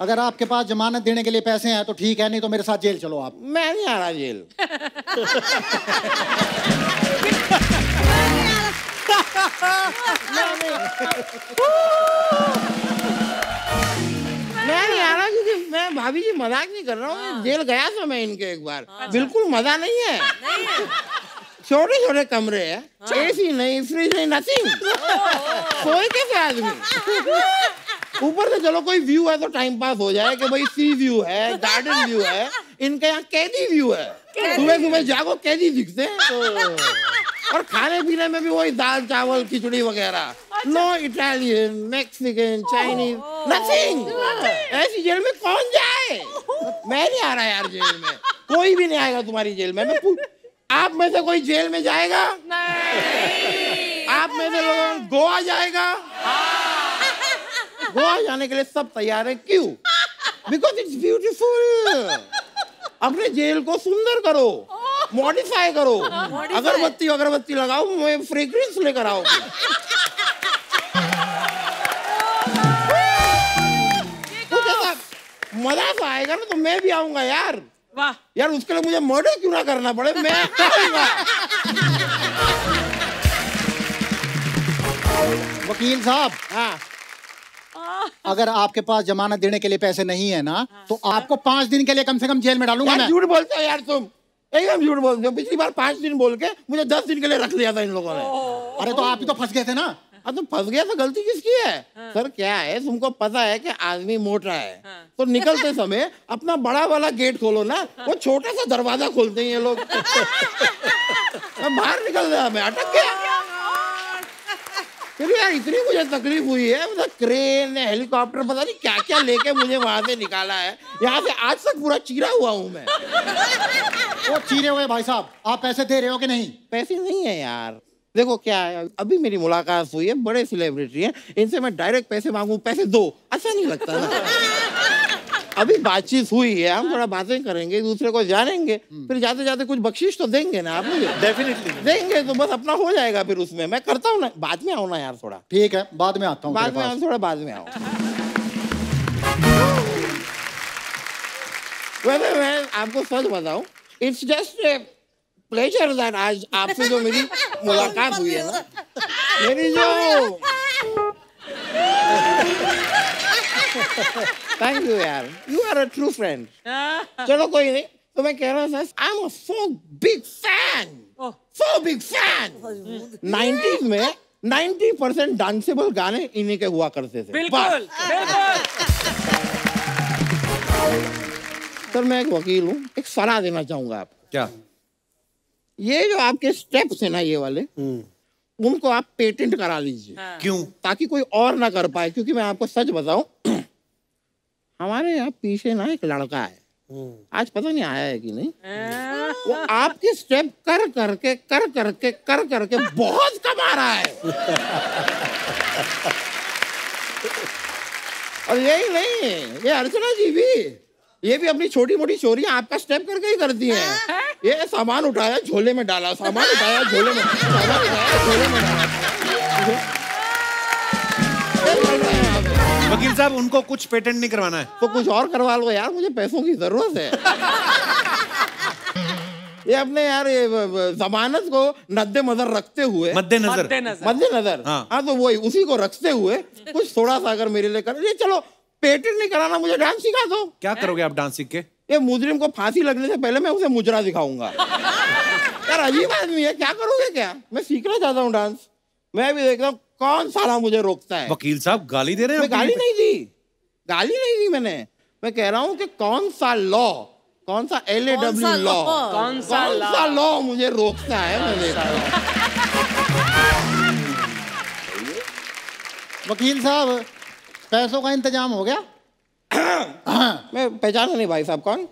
अगर आपके पास जमानत देने के लिए पैसे हैं तो ठीक है, नहीं तो मेरे साथ जेल चलो आप. मैं नहीं आ रहा जेल. मैं नहीं आ रहा क्योंकि मैं भाभी जी मजाक नहीं कर रहा हूँ. जेल गया था मैं इनके एक बार. बिल्कुल मजा नहीं है. छोटे छोटे कमरे हैं, एसी नहीं, फ्रिज नहीं, नथिंग. कोई कैसे आदमी ऊपर से चलो कोई व्यू है तो टाइम पास हो जाए कि भाई सी व्यू है, गार्डन व्यू है. इनके यहाँ कैदी व्यू है. सुबह सुबह जागो कैदी दिखते हैं. तो और खाने पीने में भी वही दाल चावल खिचड़ी वगैरह. No Italian, Mexican, Chinese, nothing. ऐसी जेल में कौन जाए? मैं नहीं आ रहा यार जेल में. कोई भी नहीं आएगा तुम्हारी जेल में. आप में से कोई जेल में जाएगा? नहीं. आप में से लोग गोवा जाएगा? गोवा जाने के लिए सब तैयार है. क्यों? Because it's beautiful. अपने जेल को सुंदर करो, मॉडिफाई करो. अगरबत्ती अगरबत्ती लगाओ, मुझे फ्रेग्रेंस लेकर आओ. मजा तो आएगा ना. तो मैं भी आऊंगा यार. वाह यार, उसके लिए मुझे मर्डर क्यों ना करना पड़े, मैं आऊंगा. वकील साहब, हाँ, अगर आपके पास जमानत देने के लिए पैसे नहीं है ना तो आपको 5 दिन के लिए कम से कम जेल में डालूंगा मैं. झूठ बोलते हो यार तुम, एकदम झूठ बोलते हो. पिछली बार 5 दिन बोल के मुझे 10 दिन के लिए रख लिया था इन लोगों ने. अरे तो आप ही तो फंस गए थे ना. अब तुम फंस गया तो गलती किसकी है? सर क्या है, तुमको पता है कि आदमी मोटा है. तो निकलते समय अपना बड़ा वाला गेट खोलो ना, वो छोटा सा दरवाजा खोलते हैं ये लोग. मैं बाहर निकल गया, मैं अटक गया. चलिए यार, इतनी मुझे तकलीफ हुई है. मतलब क्रेन हेलीकॉप्टर पता नहीं क्या क्या लेके मुझे वहां से निकाला है. यहाँ से आज तक पूरा चीरा हुआ हूँ मैं. वो चीरे हुए भाई साहब, आप पैसे दे रहे हो कि नहीं? पैसे नहीं है यार. देखो क्या है, अभी मेरी मुलाकात हुई है, बड़े सेलिब्रिटी हैं, इनसे मैं डायरेक्ट पैसे मांगू, पैसे दो, अच्छा नहीं लगता ना. अभी बातचीत हुई है, हम थोड़ा बातें करेंगे, दूसरे को जानेंगे, फिर जाते जाते कुछ बख्शीश तो देंगे ना आप मुझे. डेफिनेटली देंगे, तो बस अपना हो जाएगा. फिर उसमें मैं करता हूँ ना. बाद में आओ ना यार थोड़ा. ठीक है, बाद में आता हूँ. बाद में आओ, थोड़ा बाद में आओ. वैसे मैं आपको सच बताऊँ, इट्स जस्ट प्लेजर दैट आज आपसे जो मेरी मुलाकात हुई है ना, मेरी जो थैंक यू यार, you are a true friend. चलो कोई नहीं. तो मैं कह रहा था, I am so big fan, so big fan. 90s में 90% डांसेबल गाने इन्हीं के हुआ करते थे. बिल्कुल बिल्कुल. सर मैं एक वकील हूँ, एक सलाह देना चाहूँगा आपको. क्या? ये जो आपके स्टेप्स हैं ना ये वाले, उनको आप पेटेंट करा लीजिए. क्यों? ताकि कोई और ना कर पाए. क्योंकि मैं आपको सच बताऊं, हमारे यहाँ पीछे ना एक लड़का है, आज पता नहीं आया है कि नहीं, वो आपके स्टेप कर करके बहुत कमा रहा है. और यही नहीं, ये अर्चना जी भी, ये भी अपनी छोटी मोटी चोरियां आपका स्टेप करके ही करती हैं. ये सामान उठाया झोले में डाला, सामान उठाया झोले में, सामान उठाया झोले में डाला. वकील साहब, उनको कुछ पेटेंट नहीं करवाना है तो कुछ और करवा लो यार, मुझे पैसों की जरूरत है. ये अपने यार जमानत को मद्देनजर रखते हुए हाँ, तो वही उसी को रखते हुए कुछ थोड़ा सा अगर मेरे लिए कर. चलो पेटेंट नहीं कराना, मुझे डांस सिखा दो. क्या करोगे आप डांस सीख के? ये मुजरिम को फांसी लगने से पहले मैं उसे मुजरा दिखाऊंगा. यार अजीब आदमी है, क्या करोगे? क्या मैं सीखना चाहता हूँ डांस. मैं भी देखता हूँ कौन साला मुझे रोकता है. वकील साहब गाली दे रहे हैं. गाली नहीं दी, गाली नहीं दी मैंने. मैं कह रहा हूँ कि कौन सा लॉ, कौन सा LAW लॉ, कौन सा लॉ मुझे रोकता है. वकील साहब पैसों का इंतजाम हो गया? मैं पहचाना नहीं भाई साहब कौन।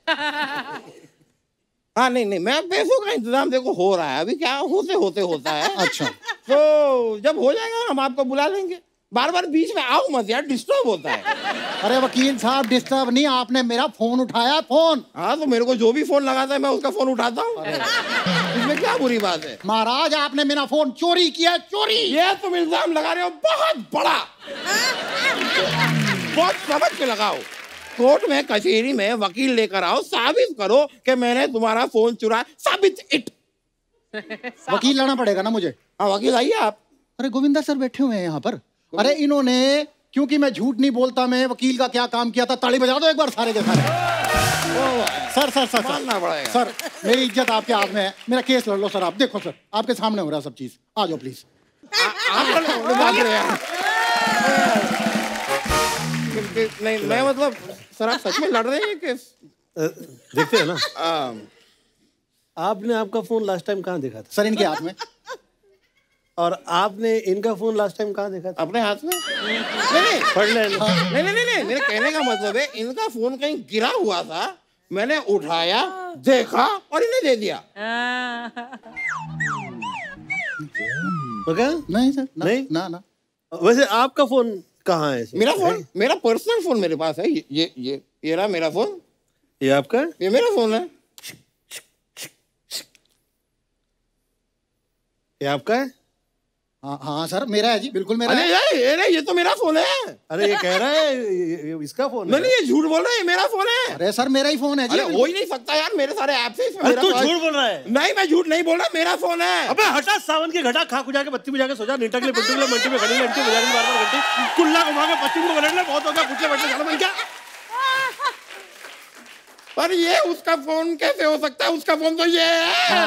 हाँ नहीं नहीं मैं पैसों का इंतजाम देखो हो रहा है अभी, क्या होते होते होता है। अच्छा तो जब हो जाएगा हम आपको बुला लेंगे, बार बार बीच में आओ मत यार डिस्टर्ब होता है। अरे वकील साहब डिस्टर्ब नहीं, आपने मेरा फोन उठाया फोन। हाँ तो मेरे को जो भी फोन लगाता है मैं उसका फोन उठाता हूँ, इसमें क्या बुरी बात है। महाराज आपने मेरा फोन चोरी किया। चोरी? ये तुम इल्जाम लगा रहे हो बहुत बड़ा, बहुत समझ के लगाओ। कोर्ट में कचहरी में वकील लेकर आओ, साबित करो कि मैंने तुम्हारा फोन चुराया, साबित इट। वकील लाना पड़ेगा ना मुझे? हाँ वकील आइए आप। अरे गोविंदा सर बैठे हुए हैं यहाँ पर। अरे इन्होंने, क्योंकि मैं झूठ नहीं बोलता मैं वकील का क्या काम किया था, ताली बजा दो एक बार सारे के सारे। सर सर सर मानना पड़ेगा सर, मेरी इज्जत आपके हाथ में है, मेरा केस लड़ लो सर आप। देखो सर आपके सामने हो रहा है सब चीज, आ जाओ प्लीज। नहीं मैं मतलब सर आप सच में लड़ रहे हैं केस? देखते हैं ना। आपने आपका फोन लास्ट टाइम कहाँ देखा था? सर इनके हाथ में। और आपने इनका फोन लास्ट टाइम कहाँ देखा था? अपने हाथ में। नहीं नहीं मेरे कहने का मतलब है इनका फोन कहीं गिरा हुआ था, मैंने उठाया देखा और इन्हें दे दिया। नहीं सर नहीं ना ना। वैसे आपका फोन कहाँ है? मेरा फोन, मेरा पर्सनल फोन मेरे पास है। ये रहा मेरा फोन। ये आपका? ये मेरा फोन है। ये आपका है? हाँ हाँ सर मेरा है जी, बिल्कुल मेरा है। अरे ये तो मेरा फोन है। अरे ये कह रहा है ये इसका फोन है। नहीं ये झूठ बोल रहा है, ये मेरा फोन है। अरे सर मेरा ही फोन है जी। अरे हो ही नहीं सकता यार, मेरे सारे ऐप्स हैं इसमें मेरा फोन। तू झूठ बोल रहा है। नहीं मैं झूठ नहीं बोल रहा, मेरा फोन है। अबे हटा, सावन की घटा खा खुजा के बत्ती बुझा के सो जा, निटकले पिटकले मंटी में घड़ी घंटी बजा के बार-बार घंटी कुल्ला घुमा के पश्चिम को घड़ले, बहुत हो गया कुचले बैठे साला बन गया। पर ये उसका फोन कैसे हो सकता है? उसका फोन तो ये है,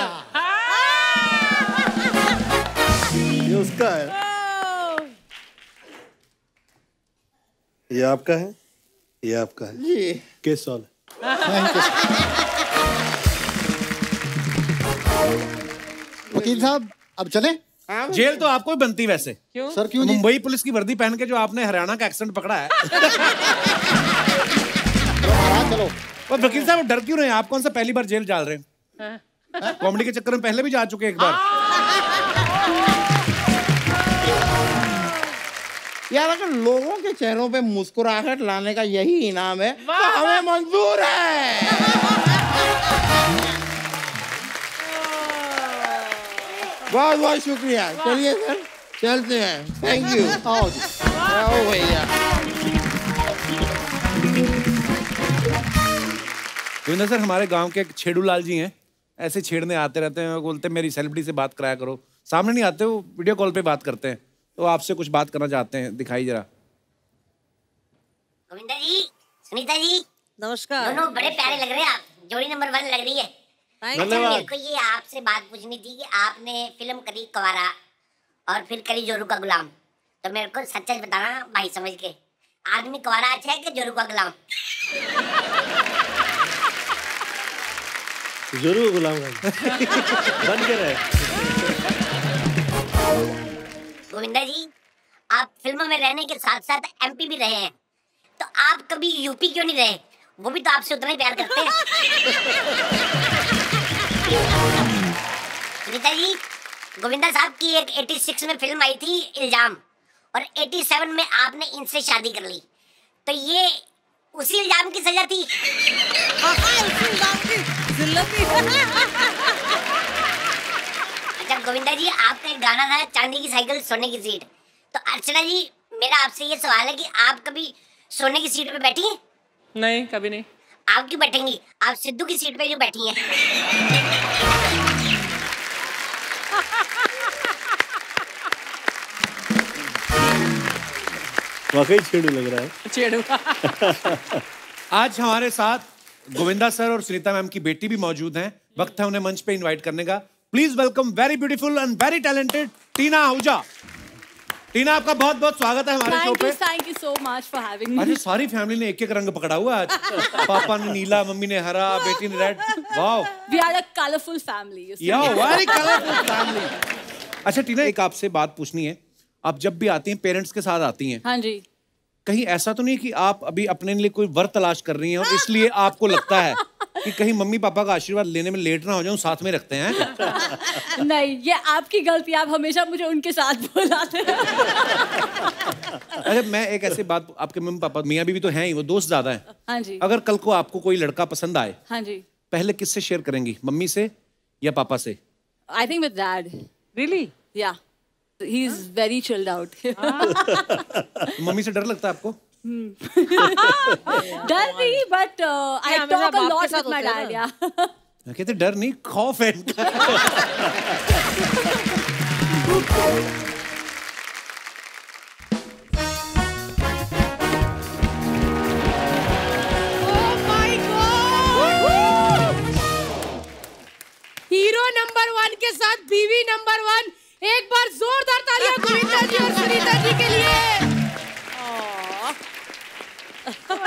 उसका है। ये आपका है, ये आपका है जी। Case solve. वकील साहब अब चले? जेल तो आपको ही बनती वैसे। क्यों? सर क्यों? मुंबई पुलिस की वर्दी पहन के जो आपने हरियाणा का एक्सेंट पकड़ा है। चलो और वकील साहब डर क्यों रहे हैं आप? कौन सा पहली बार जेल डाल रहे हैं? कॉमेडी के चक्कर में पहले भी जा चुके एक बार यार। अगर लोगों के चेहरों पे मुस्कुराहट लाने का यही इनाम है तो हमें मंजूर है। बहुत बहुत शुक्रिया। चलिए सर चलते हैं। Thank you. आओ भैया। गोविंदा सर हमारे गांव के एक छेड़ू लाल जी हैं, ऐसे छेड़ने आते रहते हैं। बोलते मेरी सेलिब्रिटी से बात कराया करो, सामने नहीं आते वो, वीडियो कॉल पे बात करते हैं। तो आपसे कुछ बात करना चाहते हैं, दिखाई जरा। गोविंदा जी, सुनीता जी, नमस्कार। दोनों बड़े प्यारे लग रहे हैं आप, जोड़ी नंबर वन लग रही है। मेरे को ये आपसे बात पूछनी थी कि आपने फिल्म करी कवारा और फिर करी जोरू का गुलाम, तो मेरे को सच सच बताना भाई समझ के, आदमी कवारा अच्छा है कि जोरू का गुलाम? जोरू गुलाम बन के रहे। गोविंदा जी आप फिल्मों में रहने के साथ साथ एमपी भी रहे हैं, तो आप कभी यूपी क्यों नहीं रहे? वो भी तो आपसे उतना ही प्यार करते हैं। सुनीता जी, गोविंदा साहब की एक 86 में फिल्म आई थी इल्जाम, और 87 में आपने इनसे शादी कर ली, तो ये उसी इल्जाम की सजा थी। गोविंदा जी आपका एक गाना था चांदी की साइकिल सोने की सीट, तो अर्चना जी मेरा आपसे ये सवाल है कि आप कभी सोने की सीट पे बैठी हैं? नहीं कभी नहीं। आप क्यों बैठेंगी, आप सिद्धू की सीट पे क्यों बैठी हैं? वाकई छेड़ू लग रहा है। छेड़ू। आज हमारे साथ गोविंदा सर और सुनीता मैम की बेटी भी मौजूद हैं। वक्त है उन्हें मंच पे इनवाइट करने का। Please welcome very beautiful and very talented टीना आहूजा। Tina आपका बहुत बहुत स्वागत है हमारे शो पे। Thank you so much for having me. अरे सारी फैमिली ने एक एक रंग पकड़ा हुआ आज। पापा ने नीला, मम्मी ने हरा, बेटी ने red. Wow, we are a colourful family. Yeah very colourful family. अच्छा टीना, एक आपसे बात पूछनी है। आप जब भी आती हैं पेरेंट्स के साथ आती हैं, हाँ जी, कहीं ऐसा तो नहीं कि आप अभी अपने लिए कोई वर तलाश कर रही हैं और इसलिए आपको लगता है कि कहीं मम्मी पापा का आशीर्वाद लेने में लेट ना हो जाऊं, साथ में रखते हैं? नहीं, ये आपकी गलती, आप हमेशा मुझे उनके साथ बुलाते हैं। अरे मैं एक ऐसी बात, आपके मम्मी पापा मियाँ बीवी तो हैं ही, वो दोस्त ज्यादा हैं, हाँ जी, अगर कल को आपको कोई लड़का पसंद आए, हाँ जी, पहले किससे शेयर करेंगी, मम्मी से या पापा से? I think with dad. Really? Yeah, he is very chilled out. Mummy से डर लगता है आपको? डर नहीं, but I talk a lot with my dad. या, कहते डर नहीं, खौफ है। हीरो नंबर वन के साथ बीवी नंबर वन, एक बार जोरदार तालियां गोविंदा जी और सुनीता जी के लिए।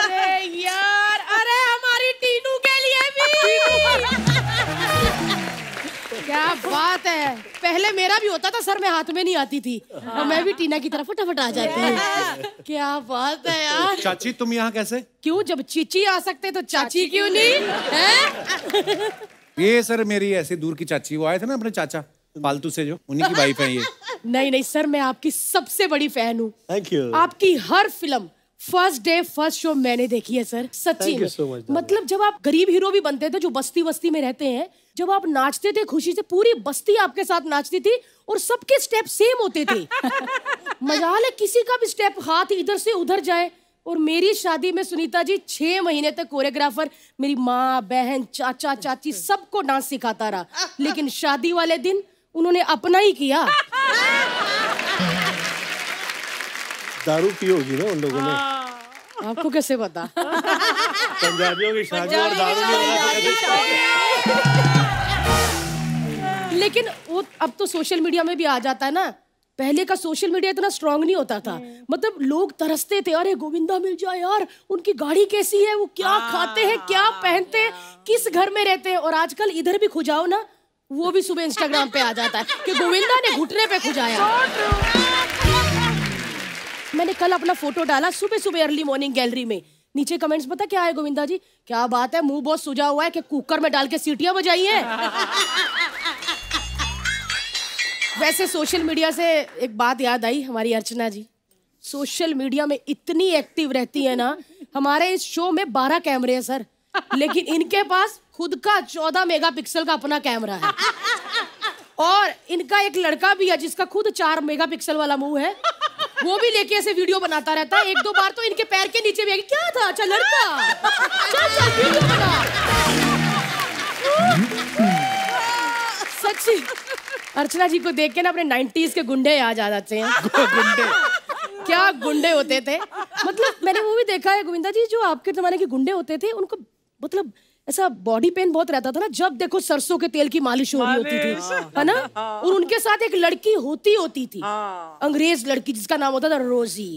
अरे यार, अरे हमारी टीनू के लिए भी। क्या बात है, पहले मेरा भी होता था, सर में हाथ में नहीं आती थी, और मैं भी टीना की तरफ फटाफट आ जाती हूँ। क्या बात है यार। चाची तुम यहाँ कैसे? क्यों, जब चीची आ सकते तो चाची क्यों नहीं? ये सर मेरी ऐसे दूर की चाची, वो आए थे ना अपने चाचा पालतू से, जो उन्हीं की वाइफ है ये। नहीं नहीं सर, मैं आपकी सबसे बड़ी फैन हूँ। Thank you. आपकी हर film first day first show मैंने देखी है सर, सच्ची में। मतलब जब आप गरीब हीरो भी बनते थे, जो बस्ती बस्ती में रहते हैं, जब आप नाचते थे खुशी से, पूरी बस्ती आपके साथ नाचती थी और सबके स्टेप सेम होते थे। मजाल है, किसी का भी स्टेप हाथ इधर से उधर जाए। और मेरी शादी में सुनीता जी 6 महीने तक कोरियोग्राफर, मेरी माँ, बहन, चाचा, चाची सबको डांस सिखाता रहा, लेकिन शादी वाले दिन उन्होंने अपना ही किया। दारू पी होगी ना उन लोगों ने। आपको कैसे पता? पंजाबियों की शादी और दारू। लेकिन वो अब तो सोशल मीडिया में भी आ जाता है ना, पहले का सोशल मीडिया इतना स्ट्रांग नहीं होता था। मतलब लोग तरसते थे, अरे गोविंदा मिल जाए यार, उनकी गाड़ी कैसी है, वो क्या खाते हैं, क्या पहनते हैं, किस घर में रहते हैं। और आजकल इधर भी खुजाओ ना, वो भी सुबह इंस्टाग्राम पे आ जाता है कि गोविंदा ने घुटने पे खुजाया। मैंने कल अपना फोटो डाला सुबह सुबह अर्ली मॉर्निंग गैलरी में, नीचे कमेंट्स पता क्या है? गोविंदा जी क्या बात है, मुंह बहुत सूजा हुआ है कि कुकर में डाल के सीटियां बजाई हैं। वैसे सोशल मीडिया से एक बात याद आई, हमारी अर्चना जी सोशल मीडिया में इतनी एक्टिव रहती है ना। हमारे इस शो में 12 कैमरे हैं सर, लेकिन इनके पास खुद का 14 मेगापिक्सल का अपना कैमरा है, और इनका एक लड़का भी है जिसका खुद 4 मेगापिक्सल वाला मुंह है, वो भी लेके ऐसे वीडियो बनाता रहता है। 1-2 बार तो इनके पैर के नीचे भी आएगी, क्या था अच्छा लड़का, चल चल वीडियो बना। सच्ची अर्चना जी को देख के ना अपने 90s के गुंडे याद आ जाते हैं। गुंडे क्या गुंडे होते थे। मतलब मैंने वो भी देखा है गोविंदा जी, जो आपके जमाने के गुंडे होते थे, उनको मतलब ऐसा बॉडी पेन बहुत रहता था ना, जब देखो सरसों के तेल की मालिश हो रही होती थी, है ना। और उनके साथ एक लड़की होती थी अंग्रेज लड़की, जिसका नाम होता था रोजी।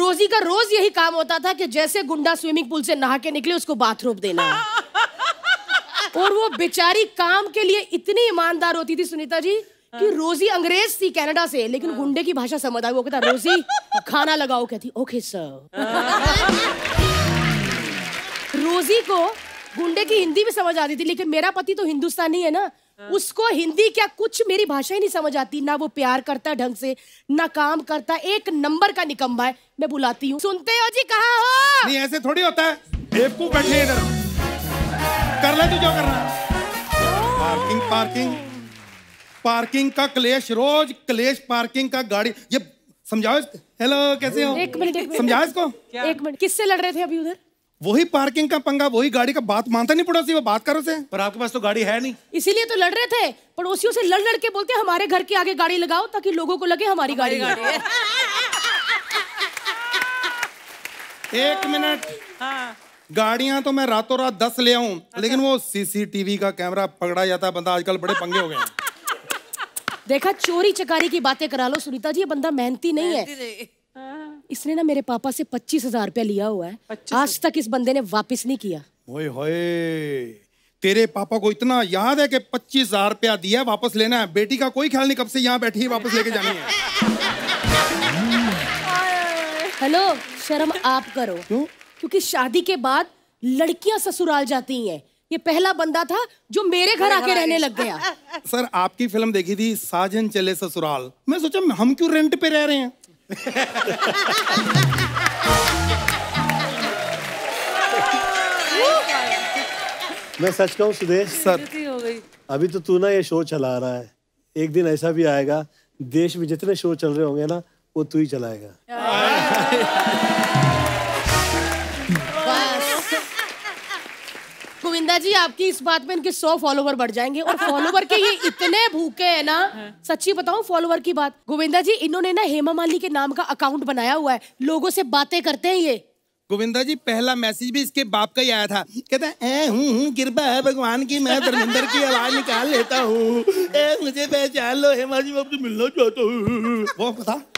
रोजी का रोज यही काम होता था कि जैसे गुंडा स्विमिंग पूल से नहा के निकले उसको बाथरूम देना। और वो बेचारी काम के लिए इतनी ईमानदार होती थी सुनीता जी कि रोजी अंग्रेज थी कनाडा से, लेकिन गुंडे की भाषा समझ आई। वो कहता रोजी खाना लगाओ, कहती ओके सर। रोजी को गुंडे की हिंदी भी समझ आती थी, लेकिन मेरा पति तो हिंदुस्तानी है ना, उसको हिंदी क्या कुछ मेरी भाषा ही नहीं समझ आती। ना वो प्यार करता ढंग से, ना काम करता, एक नंबर का निकम्बा है। मैं बुलाती हूँ, सुनते हो जी? कहाँ हो? नहीं ऐसे थोड़ी होता है, बेवकूफ बैठे इधर, कर ले तू जो करना। पार्किंग पार्किंग पार्किंग का क्लेश, रोज क्लेश पार्किंग का। गाड़ी ये समझाओ, हेलो कैसे हो, एक मिनट समझाओ इसको, एक मिनट। किससे लड़ रहे थे अभी उधर? वही पार्किंग का पंगा, वही गाड़ी का। बात मानता नहीं पड़ोसी, वो बात करो से। पर आपके पास तो गाड़ी है नहीं, इसीलिए तो लड़ रहे थे। पड़ोसियों से लड़ लड़ के बोलते हमारे घर के आगे गाड़ी लगाओ, ताकि लोगों को लगे हमारी गाड़ी है। एक मिनट, हाँ। गाड़ियां तो मैं रातों रात 10 ले आऊं, लेकिन वो सीसीटीवी का कैमरा पकड़ा जाता है बंदा। आजकल बड़े पंगे हो गए। देखा, चोरी चकारी की बातें करा लो सुनीता जी, ये बंदा मेहनती नहीं है। इसने ना मेरे पापा से 25,000 रुपया लिया हुआ है, आज तक इस बंदे ने वापस नहीं किया। ओए होए, तेरे पापा को इतना याद है कि 25,000 रुपया दिया है, वापस लेना है। बेटी का कोई ख्याल नहीं, कब से यहाँ बैठी है, वापस लेके जानी है। हेलो, शर्म आप करो। क्यों? क्योंकि शादी के बाद लड़कियां ससुराल जाती हैं। ये पहला बंदा था जो मेरे घर आके रहने लग गया। सर, आपकी फिल्म देखी थी साजन चले ससुराल, मैं सोचा हम क्यों रेंट पे रह रहे हैं। मैं सच कहूँ सुदेश सर, अभी तो तू ना ये शो चला रहा है, एक दिन ऐसा भी आएगा देश में जितने शो चल रहे होंगे ना वो तू ही चलाएगा। गोविंदा जी, आपकी इस बात में इनके 100 फॉलोवर बढ़ जाएंगे। और फॉलोवर के ये इतने भूखे हैं ना, सच्ची बताऊं फॉलोवर की बात, गोविंदा जी इन्होंने ना हेमा मालिनी के नाम का अकाउंट बनाया हुआ है, लोगों से बातें करते हैं ये। गोविंदा जी, पहला मैसेज भी इसके बाप का ही आया था, कहता है कृपा है भगवान की, मैं धर्मेंद्र की आवाज निकाल लेता हूँ, मुझे पहचान लो, हेमा जी मैं आपसे मिलना चाहता हूँ।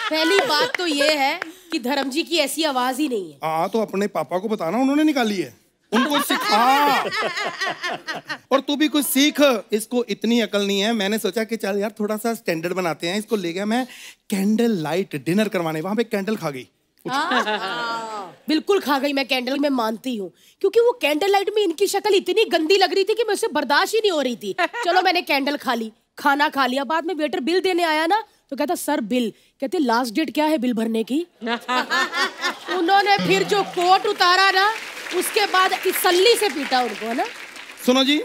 पहली बात तो ये है कि धर्म जी की ऐसी आवाज ही नहीं है। हाँ तो अपने पापा को बताना, उन्होंने निकाली है, उनको सिखा। और तू भी कुछ सीख, इसको इतनी अकल नहीं है। मैंने सोचा कि चल यार थोड़ा सा स्टैंडर्ड बनाते हैं, इसको ले गया मैं कैंडल लाइट डिनर करवाने, वहां पे कैंडल खा गई। बिल्कुल खा गई मैं कैंडल, मैं मानती हूँ, क्योंकि वो कैंडल लाइट में इनकी शक्ल इतनी गंदी लग रही थी कि मैं उसे बर्दाश्त ही नहीं हो रही थी। चलो मैंने कैंडल खा ली, खाना खा लिया, बाद में वेटर बिल देने आया ना तो कहता सर बिल, कहते लास्ट डेट क्या है बिल भरने की। उन्होंने फिर जो कोट उतारा ना, उसके बाद तसल्ली से पीटा उनको ना। सुनो जी,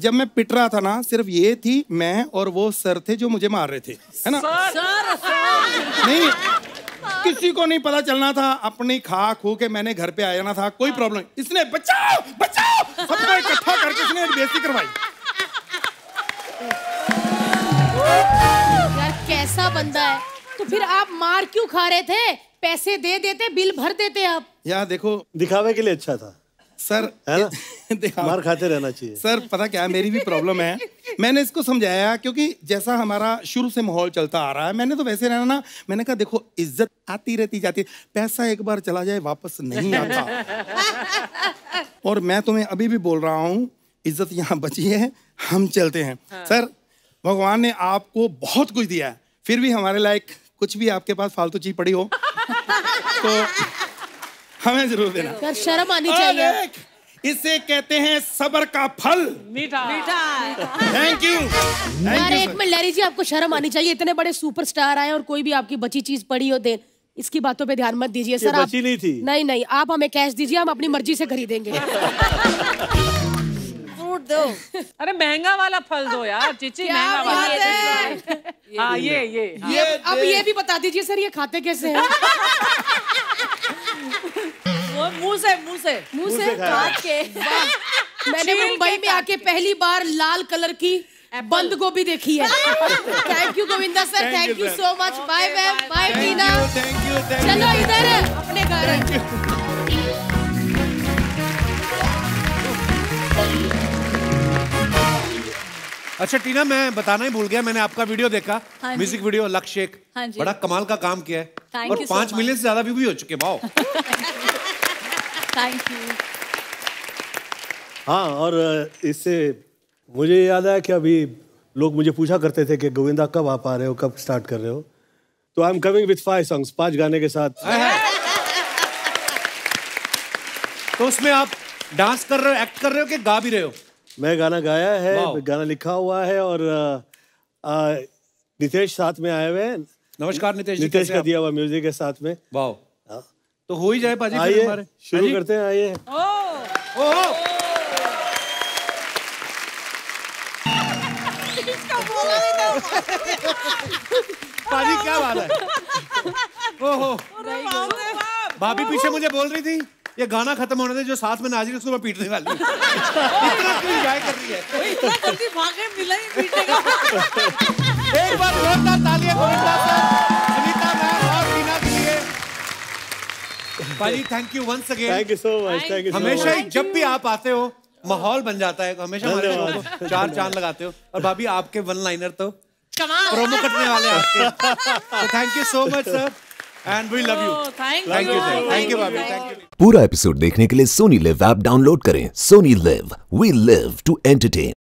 जब मैं पिट रहा था ना, सिर्फ ये थी मैं और वो सर थे जो मुझे मार रहे थे, है ना। Sir, sir. नहीं, किसी को नहीं पता चलना था, अपनी खा खू के मैंने घर पे आ जाना था, कोई प्रॉब्लम। इसने बचाओ बचाओ सबको इकट्ठा करके इसने बेइज्जती करवाई। यार कैसा बंदा है। तो फिर आप मार क्यों खा रहे थे, पैसे दे देते, बिल भर देते आप। यार देखो, दिखावे के लिए अच्छा था सर, है ना, मार खाते रहना चाहिए। सर पता क्या, मेरी भी प्रॉब्लम है, मैंने इसको समझाया क्योंकि जैसा हमारा शुरू से माहौल चलता आ रहा है, मैंने तो वैसे रहना ना, मैंने कहा देखो इज्जत आती रहती जाती, पैसा एक बार चला जाए वापस नहीं आता। और मैं तुम्हें अभी भी बोल रहा हूँ, इज्जत यहाँ बची है, हम चलते हैं। हाँ। सर भगवान ने आपको बहुत कुछ दिया है, फिर भी हमारे लायक कुछ भी आपके पास फालतू चीज पड़ी हो तो हमें जरूर देना। यार शर्म आनी चाहिए। इसे कहते हैं सबर का फल मीठा। Thank you. यार एक मिनट लहरी जी, आपको शर्म आनी चाहिए, इतने बड़े सुपरस्टार आए और कोई भी आपकी बची चीज पड़ी हो दे, इसकी बातों पे ध्यान मत दीजिए सर। आप बची नहीं थी। नहीं नहीं, आप हमें कैश दीजिए, हम अपनी मर्जी से खरीदेंगे। फ्रूट दो, अरे महंगा वाला फल दो यार चीची, महंगा वाला। हाँ ये अब ये भी बता दीजिए सर, ये खाते कैसे हैं? मुंह से काट के। मैंने मुंबई में आके पहली बार लाल कलर की बंद गोभी देखी है। Thank you गोविंदा sir, thank you so much. Bye ma'am, bye Tina. चलो इधर अपने घर। अच्छा टीना, मैं बताना ही भूल गया, मैंने आपका वीडियो देखा, म्यूजिक वीडियो लक्ष्य शेख, बड़ा कमाल का काम किया है और 5 मिलियन से ज्यादा व्यू भी हो चुके। वाओ। Thank you. हाँ, और इससे मुझे याद आया कि अभी लोग मुझे पूछा करते थे कि गोविंदा कब आप आ रहे हो, कब स्टार्ट कर रहे हो, तो I am coming with 5 songs, 5 गाने के साथ। तो उसमें आप डांस कर रहे हो, एक्ट कर रहे हो कि गा भी रहे हो? मैं गाना गाया है, गाना लिखा हुआ है और नितेश साथ में आए हुए हैं। नमस्कार नितेश जी, नितेश का दिया हुआ म्यूजिक के साथ में। वाओ, तो हो ही जाए पाजी, आइए शुरू करते हैं। आइए। पाजी क्या बात है। ओहो, भाभी पीछे मुझे बोल रही थी ये गाना खत्म होने दे, जो साथ में नाजिर उसको मैं पीटने वाली। इतना क्यों एंजॉय कर रही है, इतना जल्दी भागे मिला ही पीटने का। एक बार जोरदार तालियां गोविंदा सर, सुनीता मैम और टीना के लिए। भाई thank you once again. Thank you so much, thank you. हमेशा जब भी आप आते हो माहौल बन जाता है, हमेशा हमारे 4 चांद लगाते हो। और भाभी आपके 1 लाइनर तो प्रोमो कटने वाले हैं आपके। Thank you so much sir. And we love you. Thank you. पूरा एपिसोड देखने के लिए सोनी लिव ऐप डाउनलोड करें. सोनी लिव, we live to entertain.